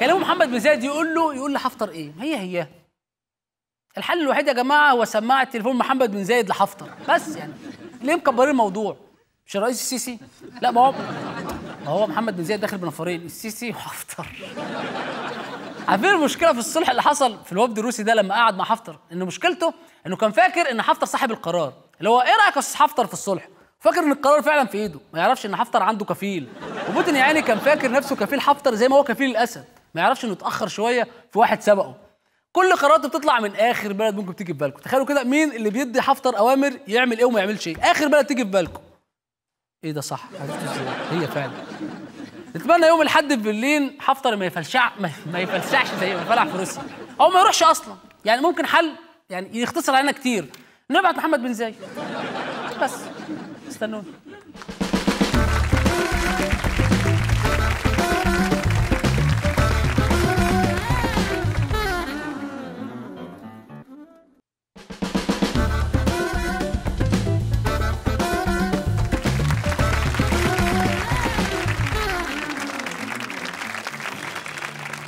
كلام محمد بن زايد يقول لحفتر ايه؟ هي الحل الوحيد يا جماعه هو سماعه تليفون محمد بن زايد لحفتر، بس يعني ليه مكبرين الموضوع؟ مش الرئيس السيسي؟ لا ما هو محمد بن زايد داخل بنفرين، السيسي وحفتر. عارفين المشكله في الصلح اللي حصل في الوفد الروسي ده لما قعد مع حفتر؟ ان مشكلته انه كان فاكر ان حفتر صاحب القرار، اللي هو ايه رايك يا استاذ حفتر في الصلح؟ فاكر ان القرار فعلا في ايده، ما يعرفش ان حفتر عنده كفيل، وبوتين يعني كان فاكر نفسه كفيل حفتر زي ما هو كفيل الاسد. ما يعرفش انه اتاخر شويه في واحد سبقه. كل قراراته بتطلع من اخر بلد ممكن تيجي في بالكم، تخيلوا كده مين اللي بيدي حفتر اوامر يعمل ايه وما يعملش ايه، اخر بلد تيجي في بالكم. ايه ده صح؟ عرفتوا ازاي؟ هي فعلا. نتمنى يوم الحد في برلين حفتر ما يفلسعش زي ما فلح في روسيا، او ما يروحش اصلا، يعني ممكن حل يعني يختصر علينا كتير، نبعت محمد بن زايد. بس استنوني.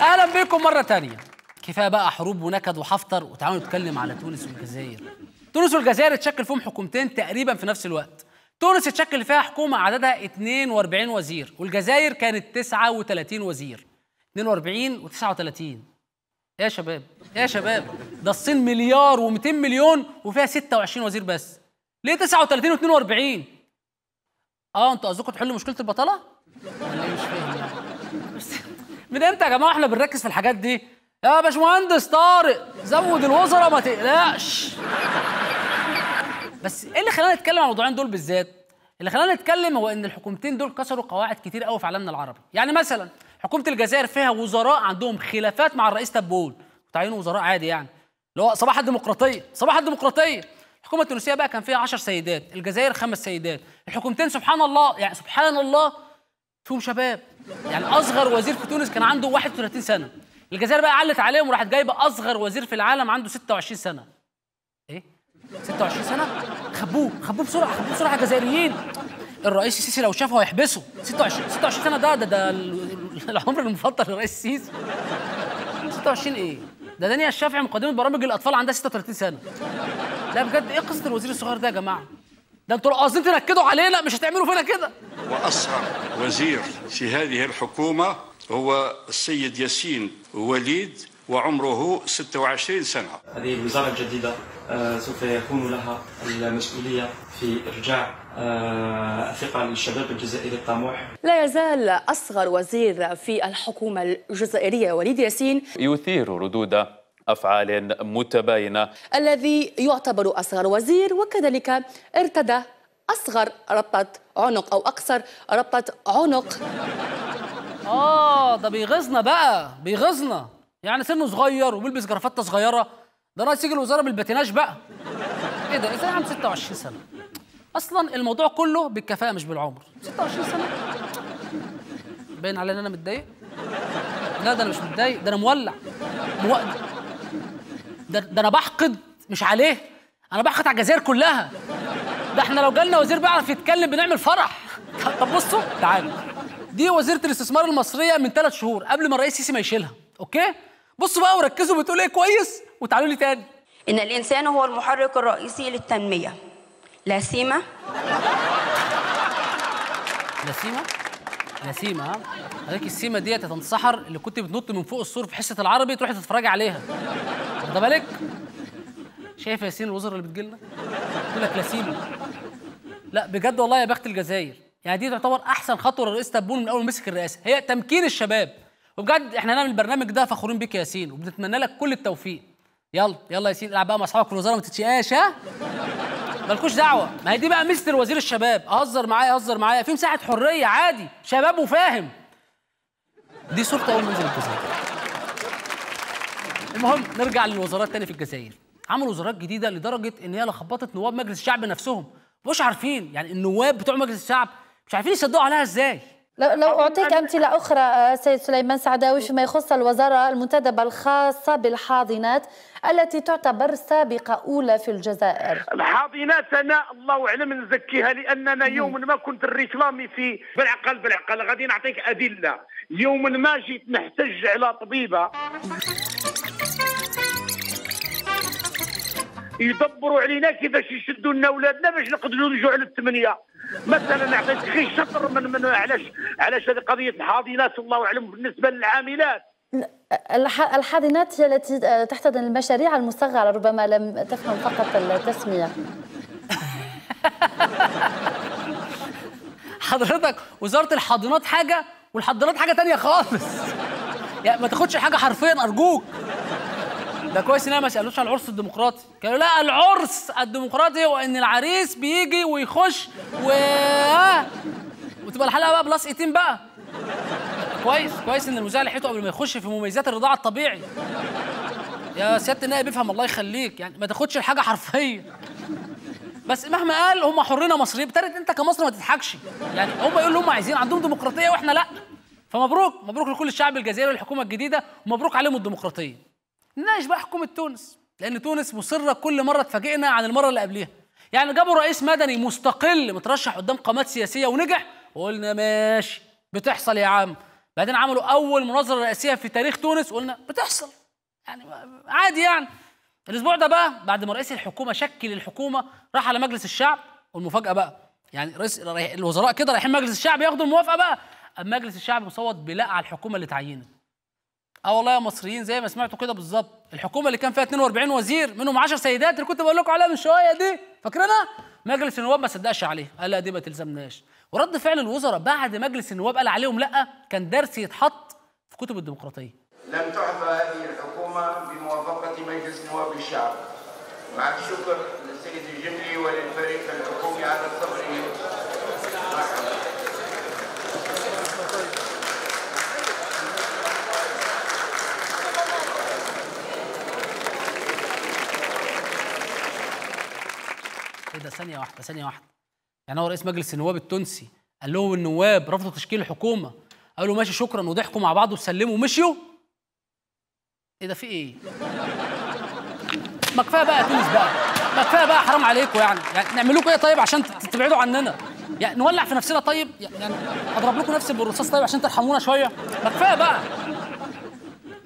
اهلا بكم مره ثانيه. كفايه بقى حروب ونكد وحفتر، وتعالوا نتكلم على تونس والجزائر. تونس والجزائر اتشكل فيهم حكومتين تقريبا في نفس الوقت. تونس اتشكل فيها حكومه عددها 42 وزير، والجزائر كانت 39 وزير. 42 و39. ايه يا شباب؟ ايه يا شباب؟ ده الصين مليار و200 مليون وفيها 26 وزير بس. ليه 39 و42؟ انتوا قصدكم تحلوا مشكله البطاله؟ ولا ايه؟ مش فاهم. من امتى يا جماعه احنا بنركز في الحاجات دي؟ يا باشمهندس طارق زود الوزراء ما تقلقش. بس ايه اللي خلانا نتكلم على الموضوعين دول بالذات؟ اللي خلانا نتكلم هو ان الحكومتين دول كسروا قواعد كتير قوي في عالمنا العربي. يعني مثلا حكومه الجزائر فيها وزراء عندهم خلافات مع الرئيس تبون، وتعينوا وزراء عادي، يعني اللي هو صباح الديمقراطيه صباح الديمقراطيه. الحكومه التونسيه بقى كان فيها 10 سيدات، الجزائر 5 سيدات. الحكومتين سبحان الله، يعني سبحان الله فيهم شباب. يعني اصغر وزير في تونس كان عنده 31 سنه، الجزائر بقى علت عليهم وراحت جايبه اصغر وزير في العالم عنده 26 سنه. ايه 26 سنه؟ خبوه بسرعه، خبوه بسرعه الجزائريين. الرئيس السيسي لو شافه هيحبسه. 26 سنه ده العمر المفضل للرئيس السيسي. 26 ايه؟ ده دنيا الشافعي مقدمه برامج الاطفال عندها 36 سنه. لا بجد ايه قصه الوزير الصغير ده يا جماعه؟ ده انتوا لو قاصدين تنكدوا علينا مش هتعملوا فينا كده. واصغر وزير في هذه الحكومه هو السيد ياسين وليد وعمره 26 سنه. هذه الوزاره الجديده سوف يكون لها المسؤوليه في ارجاع الثقه للشباب الجزائري الطموح. لا يزال اصغر وزير في الحكومه الجزائريه وليد ياسين يثير ردود افعال متباينه. الذي يعتبر اصغر وزير وكذلك ارتدى اصغر ربطه عنق او اقصر ربطه عنق. ده بيغيظنا بقى، بيغيظنا. يعني سنه صغير وبيلبس جرافته صغيره، ده رئيس يجي الوزاره بالباتيناج بقى. ايه ده؟ ازاي عنده 26 سنه؟ اصلا الموضوع كله بالكفاءه مش بالعمر. 26 سنه؟ باين علي ان انا متضايق؟ لا ده انا مش متضايق، ده انا مولع. ده انا بحقد مش عليه، انا بحقد على الجزائر كلها. ده احنا لو جالنا وزير بيعرف يتكلم بنعمل فرح. طب بصوا تعالوا، دي وزيره الاستثمار المصريه من 3 شهور قبل ما الرئيس السيسي ما يشيلها، اوكي؟ بصوا بقى وركزوا بتقول ايه كويس وتعالوا لي تاني. ان الانسان هو المحرك الرئيسي للتنميه. لا سيما لا سيما لا سيما. حضرتك السيما ديت هتنسحر اللي كنت بتنط من فوق السور في حصه العربي تروحي تتفرجي عليها. واخده بالك؟ شايف ياسين الوزراء اللي بتجيلنا؟ بتقول لك لا سيما. لا بجد والله يا بخت الجزائر، يعني دي تعتبر احسن خطوه للرئيس تبون من اول ما مسك الرئاسه، هي تمكين الشباب. وبجد احنا هنعمل البرنامج ده فخورين بيك يا ياسين وبنتمنى لك كل التوفيق. يلا ياسين العب بقى مع اصحابك في الوزاره ما تتشقاش. ها؟ مالكوش دعوه، ما هي دي بقى مستر وزير الشباب. اهزر معايا في مساحه حريه عادي، شباب وفاهم. دي صورته اول ما نزل الجزائر. المهم نرجع للوزارات تاني في الجزائر. عملوا وزارات جديده لدرجه ان هي لخبطت نواب مجلس الشعب نفسهم، مش عارفين يعني النواب بتوع مجلس الشعب مش عارفين يصدقوا عليها ازاي. لو أعطيك أمثلة أخرى سيد سليمان سعداوي فيما يخص الوزارة المنتدبة الخاصة بالحاضنات التي تعتبر سابقة أولى في الجزائر. الحاضنات أنا الله أعلم نزكيها، لأننا يوما ما كنت الريكلامي في بالعقل غادي نعطيك أدلة. يوما ما جيت نحتج على طبيبة يدبروا علينا كيفاش يشدوا لنا ولادنا باش نقدروا نرجعوا على ال8. مثلا عطيت خي شطر من علاش هذه قضيه الحاضنات الله اعلم. بالنسبه للعاملات الحاضنات هي التي تحتضن المشاريع المصغره، ربما لم تفهم فقط التسميه. حضرتك وزاره الحاضنات حاجه والحضانات حاجه ثانيه خالص، يعني ما تاخدش حاجه حرفيا ارجوك. ده كويس انها ما سالوش على العرس الديمقراطي، قالوا لا العرس الديمقراطي هو ان العريس بيجي ويخش وتبقى الحلقه بقى بلس 18 بقى. كويس ان المذيع لحقته قبل ما يخش في مميزات الرضاعه الطبيعي. يا سياده النائب افهم الله يخليك، يعني ما تاخدش الحاجه حرفيا. بس مهما قال هم حرنا مصريين، بتارك انت كمصري ما تضحكش، يعني هم يقولوا هم عايزين عندهم ديمقراطيه واحنا لا. فمبروك لكل الشعب الجزائري والحكومه الجديده، ومبروك عليهم الديمقراطيه. نناقش بقى حكومة تونس، لأن تونس مصرة كل مرة تفاجئنا عن المرة اللي قبلها. يعني جابوا رئيس مدني مستقل مترشح قدام قامات سياسية ونجح، وقلنا ماشي بتحصل يا عم. بعدين عملوا أول مناظرة رئاسية في تاريخ تونس وقلنا بتحصل. يعني عادي يعني. الاسبوع ده بقى بعد ما رئيس الحكومه شكل الحكومه راح على مجلس الشعب، والمفاجاه بقى يعني رئيس الوزراء كده رايحين مجلس الشعب ياخدوا الموافقه بقى، اما مجلس الشعب مصوت بلا على الحكومه اللي تعينت. والله يا مصريين زي ما سمعتوا كده بالظبط، الحكومه اللي كان فيها 42 وزير منهم 10 سيدات اللي كنت بقول لكم عليها من شويه دي، فاكرينها؟ مجلس النواب ما صدقش عليه، قال لا دي ما تلزمناش. ورد فعل الوزراء بعد مجلس النواب قال عليهم لا كان درس يتحط في كتب الديمقراطيه. لم تعفى هذه الحكومه بموافقه مجلس نواب الشعب، مع الشكر للسيد الجملي وللفريق الحكومي على الصبر. ايه ده؟ ثانية واحدة ثانية واحدة. يعني هو رئيس مجلس النواب التونسي قال لهم النواب رفضوا تشكيل الحكومة، قالوا ماشي شكرا وضحكوا مع بعض وسلموا ومشيوا؟ ايه ده في ايه؟ ما كفاية بقى يا تونس بقى، ما كفاية بقى حرام عليكم يعني، يعني نعمل لكم ايه طيب عشان تبعدوا عننا؟ يعني نولع في نفسنا طيب؟ يعني اضرب لكم نفسي بالرصاص طيب عشان ترحمونا شوية؟ ما كفاية بقى.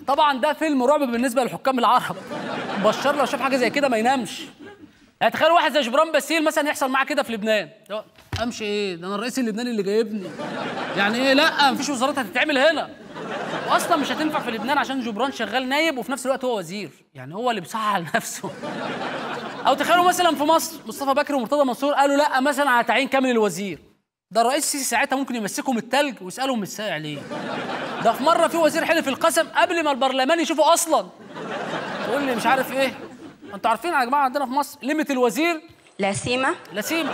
طبعا ده فيلم رعب بالنسبة للحكام العرب. بشار لو شاف حاجة زي كده ما ينامش. يعني تخيل واحد زي جبران باسيل مثلا يحصل معاه كده في لبنان، امشي ايه؟ ده انا الرئيس اللبناني اللي جايبني. يعني ايه؟ لا مفيش وزارات هتتعمل هنا. واصلا مش هتنفع في لبنان عشان جبران شغال نايب وفي نفس الوقت هو وزير، يعني هو اللي بيصحح لنفسه. او تخيلوا مثلا في مصر مصطفى بكر ومرتضى منصور قالوا لا مثلا هتعيين كامل الوزير. ده الرئيس السيسي ساعتها ممكن يمسكهم التلج ويسالهم الساعة ليه. ده في مره في وزير حلف القسم قبل ما البرلمان يشوفه اصلا. يقول لي مش عارف ايه. انتوا عارفين يا جماعه عندنا في مصر ليميت الوزير لا سيما لا سيما.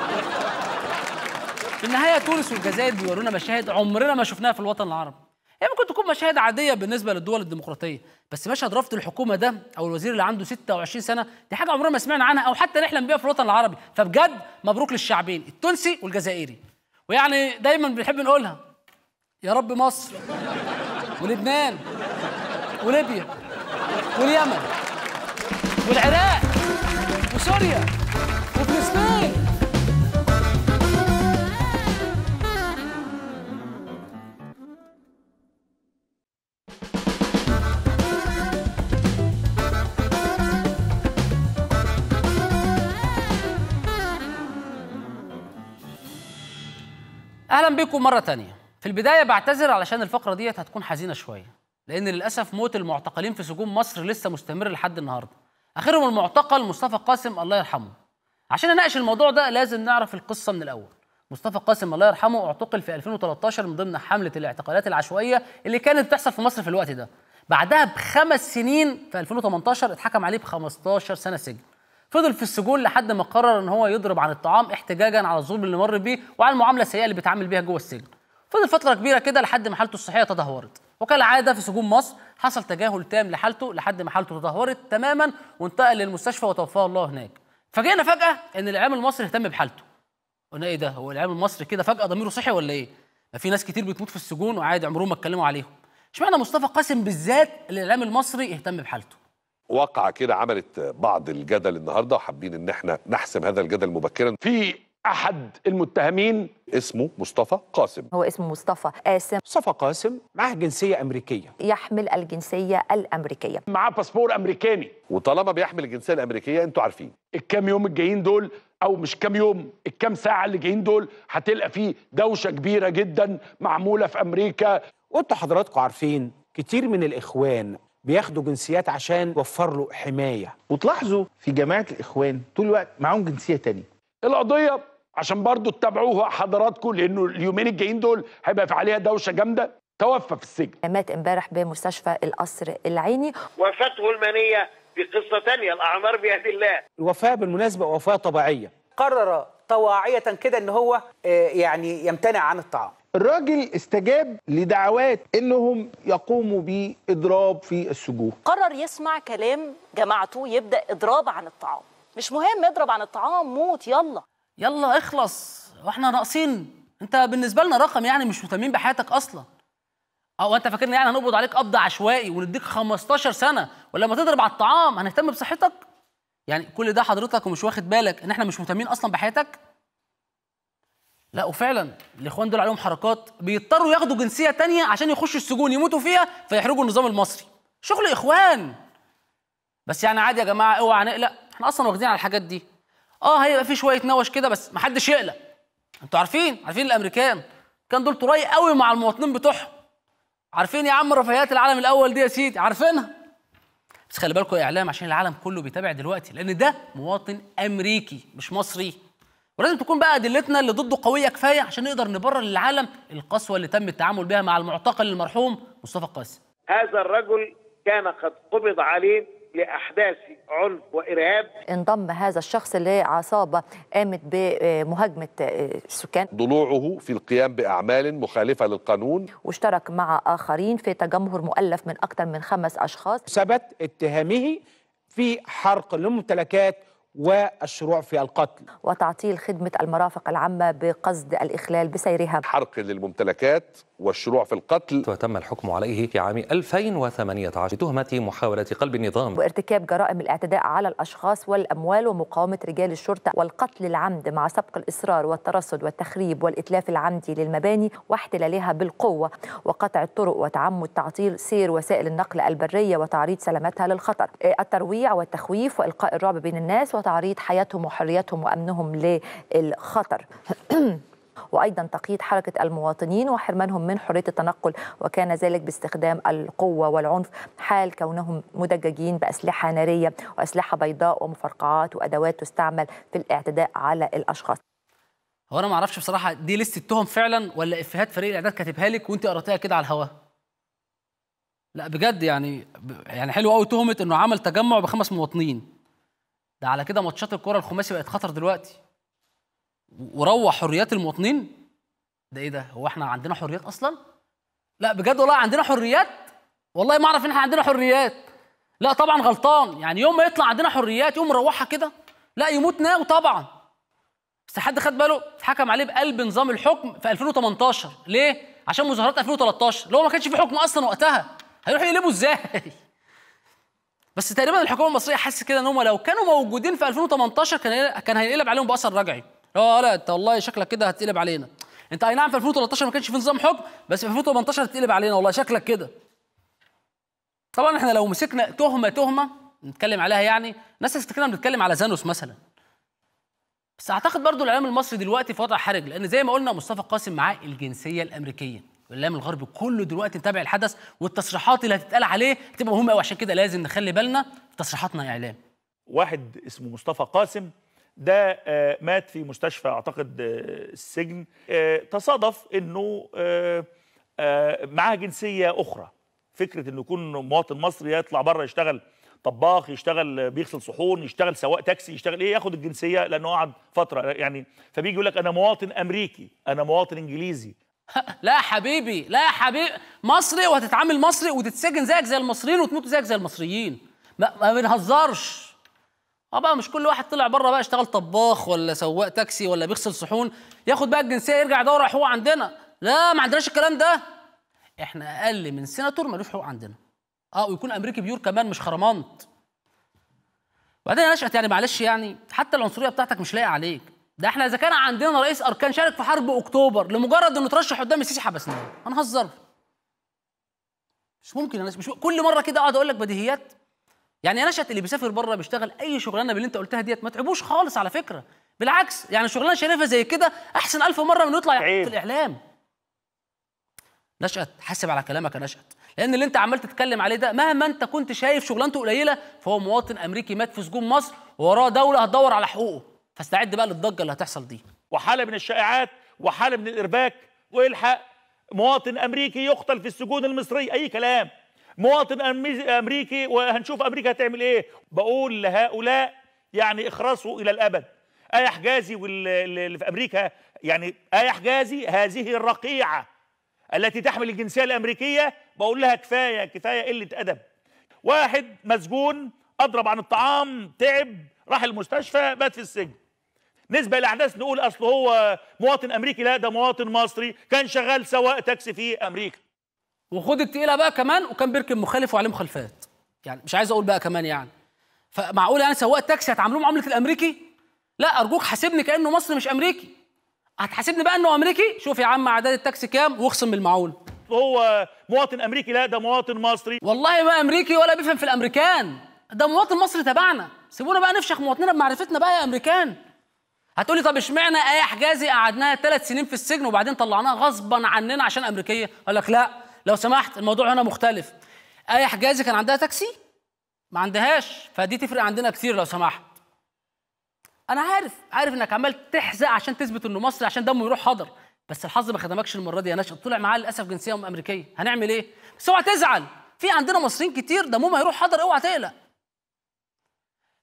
في النهايه تونس والجزائر بيورونا مشاهد عمرنا ما شفناها في الوطن العربي. هي يعني ممكن تكون مشاهد عاديه بالنسبه للدول الديمقراطيه، بس مشهد رفض الحكومه ده او الوزير اللي عنده 26 سنه دي حاجه عمرنا ما سمعنا عنها او حتى نحلم بيها في الوطن العربي. فبجد مبروك للشعبين التونسي والجزائري. ويعني دايما بنحب نقولها يا رب مصر ولبنان وليبيا واليمن والعراق وسوريا وفلسطين. اهلا بكم مره تانية. في البدايه بعتذر علشان الفقره دي هتكون حزينه شويه، لان للاسف موت المعتقلين في سجون مصر لسه مستمر لحد النهارده. آخرهم المعتقل مصطفى قاسم الله يرحمه. عشان نناقش الموضوع ده لازم نعرف القصة من الأول. مصطفى قاسم الله يرحمه اعتقل في 2013 من ضمن حملة الاعتقالات العشوائية اللي كانت بتحصل في مصر في الوقت ده. بعدها ب5 سنين في 2018 اتحكم عليه ب15 سنة سجن. فضل في السجون لحد ما قرر ان هو يضرب عن الطعام احتجاجا على الظلم اللي مر بيه وعلى المعاملة السيئة اللي بيتعامل بيها جوه السجن. فضل فترة كبيرة كده لحد ما حالته الصحية تدهورت، وكالعادة في سجون مصر حصل تجاهل تام لحالته لحد ما حالته تدهورت تماما وانتقل للمستشفى وتوفاه الله هناك. فجئنا فجأة ان الاعلام المصري اهتم بحالته. قلنا ايه ده؟ هو الاعلام المصري كده فجأة ضميره صحي ولا ايه؟ ما في ناس كتير بتموت في السجون وعادي عمرهم ما اتكلموا عليهم. اشمعنى مصطفى قاسم بالذات الاعلام المصري اهتم بحالته؟ واقعة كده عملت بعض الجدل النهارده، وحابين ان احنا نحسم هذا الجدل مبكرا. في أحد المتهمين اسمه مصطفى قاسم، هو اسمه مصطفى قاسم، مصطفى قاسم معاه جنسية أمريكية، يحمل الجنسية الأمريكية، معاه باسبور أمريكاني، وطالما بيحمل الجنسية الأمريكية أنتوا عارفين الكام يوم الجايين دول، أو مش كام يوم، الكام ساعة اللي جايين دول هتلقى فيه دوشة كبيرة جدا معمولة في أمريكا. وأنتوا حضراتكم عارفين كتير من الإخوان بياخدوا جنسيات عشان يوفر له حماية، وتلاحظوا في جماعة الإخوان طول الوقت معاهم جنسية تانية. القضية عشان برضو تتابعوها حضراتكم لأنه اليومين الجايين دول هيبقى في عليها دوشة جامدة. توفى في السجن، مات امبارح بمستشفى القصر العيني. وفاته المنية في قصة تانية، الأعمار بيد الله. الوفاة بالمناسبة وفاة طبيعية، قرر طواعية كده إن هو يعني يمتنع عن الطعام. الراجل استجاب لدعوات انهم يقوموا بإضراب في السجون، قرر يسمع كلام جماعته يبدأ إضراب عن الطعام. مش مهم اضرب عن الطعام، موت، يلا يلا اخلص، واحنا ناقصين؟ انت بالنسبه لنا رقم يعني، مش مهتمين بحياتك اصلا. او انت فاكرنا يعني هنقبض عليك قبض عشوائي ونديك 15 سنه ولما تضرب على الطعام هنهتم بصحتك؟ يعني كل ده حضرتك ومش واخد بالك ان احنا مش مهتمين اصلا بحياتك؟ لا وفعلا الاخوان دول عليهم حركات، بيضطروا ياخدوا جنسيه تانية عشان يخشوا السجون يموتوا فيها فيحرجوا النظام المصري. شغل اخوان، بس يعني عادي يا جماعه، اوعى نقلق، احنا اصلا واخدين على الحاجات دي. هيبقى في شويه نوش كده بس محدش يقلق. انتوا عارفين الامريكان كان دول طراي قوي مع المواطنين بتوعهم. عارفين يا عم رفاهيات العالم الاول دي يا سيدي، عارفينها. بس خلي بالكم يا اعلام، عشان العالم كله بيتابع دلوقتي، لان ده مواطن امريكي مش مصري، ولازم تكون بقى ادلتنا اللي ضده قويه كفايه عشان نقدر نبرر للعالم القسوه اللي تم التعامل بها مع المعتقل المرحوم مصطفى قاسم. هذا الرجل كان قد قبض عليه لأحداث عنف وإرهاب. انضم هذا الشخص لعصابة قامت بمهاجمة السكان، ضلوعه في القيام بأعمال مخالفة للقانون، واشترك مع آخرين في تجمهر مؤلف من أكثر من 5 أشخاص. ثبت اتهامه في حرق الممتلكات والشروع في القتل وتعطيل خدمة المرافق العامة بقصد الإخلال بسيرها، حرق للممتلكات والشروع في القتل. وتم الحكم عليه في عام 2018 بتهمة محاولة قلب النظام وارتكاب جرائم الاعتداء على الأشخاص والأموال ومقاومة رجال الشرطة والقتل العمد مع سبق الإصرار والترصد والتخريب والإتلاف العمدي للمباني واحتلالها بالقوة وقطع الطرق وتعمد تعطيل سير وسائل النقل البرية وتعريض سلامتها للخطر، الترويع والتخويف وإلقاء الرعب بين الناس وتعريض حياتهم وحريتهم وأمنهم للخطر وأيضا تقييد حركة المواطنين وحرمانهم من حرية التنقل، وكان ذلك باستخدام القوة والعنف حال كونهم مدججين بأسلحة نارية وأسلحة بيضاء ومفرقعات وأدوات تستعمل في الاعتداء على الأشخاص. هو أنا ما أعرفش بصراحة دي لستة تهم فعلا ولا إفيهات فريق الإعداد كاتبها لك وأنت قرأتها كده على الهوا. لا بجد يعني حلو قوي تهمة إنه عمل تجمع ب5 مواطنين. ده على كده ماتشات الكرة الخماسي بقت خطر دلوقتي. وروح حريات المواطنين؟ ده ايه ده؟ هو احنا عندنا حريات اصلا؟ لا بجد والله عندنا حريات؟ والله ما اعرف ان احنا عندنا حريات. لا طبعا غلطان، يعني يوم ما يطلع عندنا حريات يوم مروحها كده؟ لا يموت ناوي طبعا. بس حد خد باله؟ اتحكم عليه بقلب نظام الحكم في 2018، ليه؟ عشان مظاهرات 2013 اللي هو ما كانش في حكم اصلا وقتها، هيروح يقلبه ازاي؟ بس تقريبا الحكومه المصريه حاسه كده ان هم لو كانوا موجودين في 2018 كان هيقلب عليهم باثر رجعي. لا انت والله شكلك كده هتقلب علينا. انت اي نعم في 2013 ما كانش في نظام حكم، بس في 2018 هتقلب علينا والله شكلك كده. طبعا احنا لو مسكنا تهمه نتكلم عليها، يعني الناس هتفتكرنا بنتكلم على زانوس مثلا. بس اعتقد برضو الاعلام المصري دلوقتي في وضع حرج، لان زي ما قلنا مصطفى قاسم معاه الجنسيه الامريكيه، والاعلام الغربي كله دلوقتي متابع الحدث، والتصريحات اللي هتتقال عليه هتبقى مهمه قوي، عشان كده لازم نخلي بالنا في تصريحاتنا يا اعلام. واحد اسمه مصطفى قاسم ده مات في مستشفى اعتقد السجن، تصادف انه معاه جنسيه اخرى. فكره انه يكون مواطن مصري يطلع بره يشتغل طباخ، يشتغل بيغسل صحون، يشتغل سواق تاكسي، يشتغل ايه، ياخد الجنسيه لانه قعد فتره يعني، فبيجي يقول لك انا مواطن امريكي، انا مواطن انجليزي. لا حبيبي، لا حبيبي، مصري وهتتعامل مصري وتتسجن زيك زي المصريين وتموت زيك زي المصريين. ما بنهزرش. بقى مش كل واحد طلع بره بقى اشتغل طباخ ولا سواق تاكسي ولا بيغسل صحون ياخد بقى الجنسيه يرجع يدور على حقوق عندنا. لا ما عندناش الكلام ده، احنا اقل من سيناتور ملوش حقوق عندنا. ويكون امريكي بيور كمان مش خرمانت. وبعدين يا نشأت يعني معلش يعني حتى العنصريه بتاعتك مش لايقه عليك. ده احنا اذا كان عندنا رئيس اركان شارك في حرب اكتوبر لمجرد انه ترشح قدام السيسي حبسناه. هنهزر؟ مش ممكن يا نشأت، مش كل مره كده اقعد اقول لك بديهيات. يعني يا نشأت اللي بيسافر بره بيشتغل اي شغلانه باللي انت قلتها ديت ما تعبوش خالص على فكره، بالعكس يعني شغلانه شريفه زي كده احسن 1000 مره من يطلع في الاعلام. نشأت حاسب على كلامك يا نشأت، لان اللي انت عمال تتكلم عليه ده مهما انت كنت شايف شغلانته قليله فهو مواطن امريكي مات في سجون مصر ووراه دوله هتدور على حقوقه، فاستعد بقى للضجه اللي هتحصل دي. وحاله من الشائعات وحاله من الارباك، والحق مواطن امريكي يقتل في السجون المصريه، اي كلام. مواطن امريكي وهنشوف امريكا هتعمل ايه. بقول لهؤلاء يعني اخرسوا الى الابد. ايه حجازي واللي في امريكا، يعني ايه حجازي هذه الرقيعه التي تحمل الجنسيه الامريكيه، بقول لها كفايه كفايه قله ادب. واحد مسجون اضرب عن الطعام، تعب، راح المستشفى، بات في السجن. نسبه الاحداث نقول اصل هو مواطن امريكي، لا ده مواطن مصري كان شغال سواق تاكسي في امريكا. وخد التقيله بقى كمان، وكان بيركب مخالف وعليه مخالفات، يعني مش عايز اقول بقى كمان يعني. فمعقول يعني سواق تاكسي هتعاملوه معامله الامريكي؟ لا ارجوك حاسبني كانه مصري مش امريكي. هتحاسبني بقى انه امريكي؟ شوف يا عم عداد التاكسي كام واخصم بالمعقول. هو مواطن امريكي، لا ده مواطن مصري. والله ما امريكي ولا بيفهم في الامريكان. ده مواطن مصري تبعنا، سيبونا بقى نفشخ مواطننا بمعرفتنا بقى يا امريكان. هتقولي طب اشمعنى ايه حجازي قعدناها 3 سنين في السجن وبعدين طلعناها غصبا عننا عشان امريكيه؟ اقول لك لا لو سمحت، الموضوع هنا مختلف. ايه حجازي كان عندها تاكسي؟ ما عندهاش، فدي تفرق عندنا كتير لو سمحت. انا عارف انك عمال تحزق عشان تثبت انه مصري عشان دمه يروح حضر، بس الحظ ما خدمكش المره دي يا نشأت، طلع معاه للاسف جنسيه امريكيه، هنعمل ايه؟ بس اوعى تزعل، في عندنا مصريين كتير دمهم هيروح حضر، اوعى تقلق.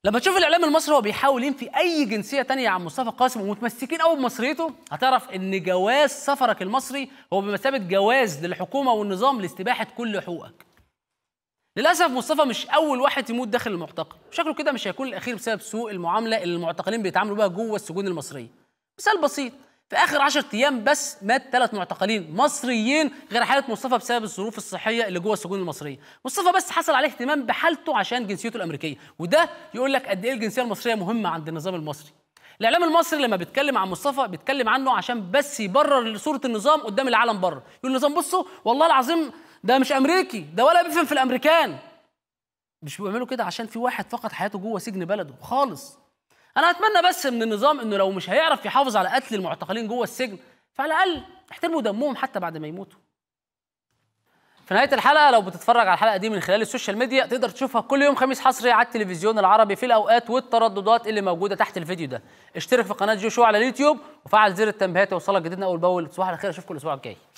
لما تشوف الاعلام المصري هو بيحاول ينفي اي جنسيه ثانيه عن مصطفى قاسم ومتمسكين قوي بمصريته، هتعرف ان جواز سفرك المصري هو بمثابه جواز للحكومه والنظام لاستباحه كل حقوقك. للاسف مصطفى مش اول واحد يموت داخل المعتقل، شكله كده مش هيكون الاخير بسبب سوء المعامله اللي المعتقلين بيتعاملوا بها جوه السجون المصريه. مثال بسيط، في اخر 10 ايام بس مات 3 معتقلين مصريين غير حاله مصطفى بسبب الظروف الصحيه اللي جوه السجون المصريه. مصطفى بس حصل عليه اهتمام بحالته عشان جنسيته الامريكيه، وده يقول لك قد ايه الجنسيه المصريه مهمه عند النظام المصري. الاعلام المصري لما بيتكلم عن مصطفى بيتكلم عنه عشان بس يبرر صوره النظام قدام العالم بره، يقول النظام بصوا والله العظيم ده مش امريكي، ده ولا بيفهم في الامريكان. مش بيعملوا كده عشان في واحد فقد حياته جوه سجن بلده خالص. انا اتمنى بس من النظام انه لو مش هيعرف يحافظ على قتل المعتقلين جوه السجن فعلى الاقل احترموا دمهم حتى بعد ما يموتوا. في نهايه الحلقه، لو بتتفرج على الحلقه دي من خلال السوشيال ميديا تقدر تشوفها كل يوم خميس حصري على التلفزيون العربي في الاوقات والترددات اللي موجوده تحت الفيديو ده. اشترك في قناه جو شو على اليوتيوب وفعل زر التنبيهات يوصلك جديدنا اول باول. تصبح على خير، اشوفكم الاسبوع الجاي.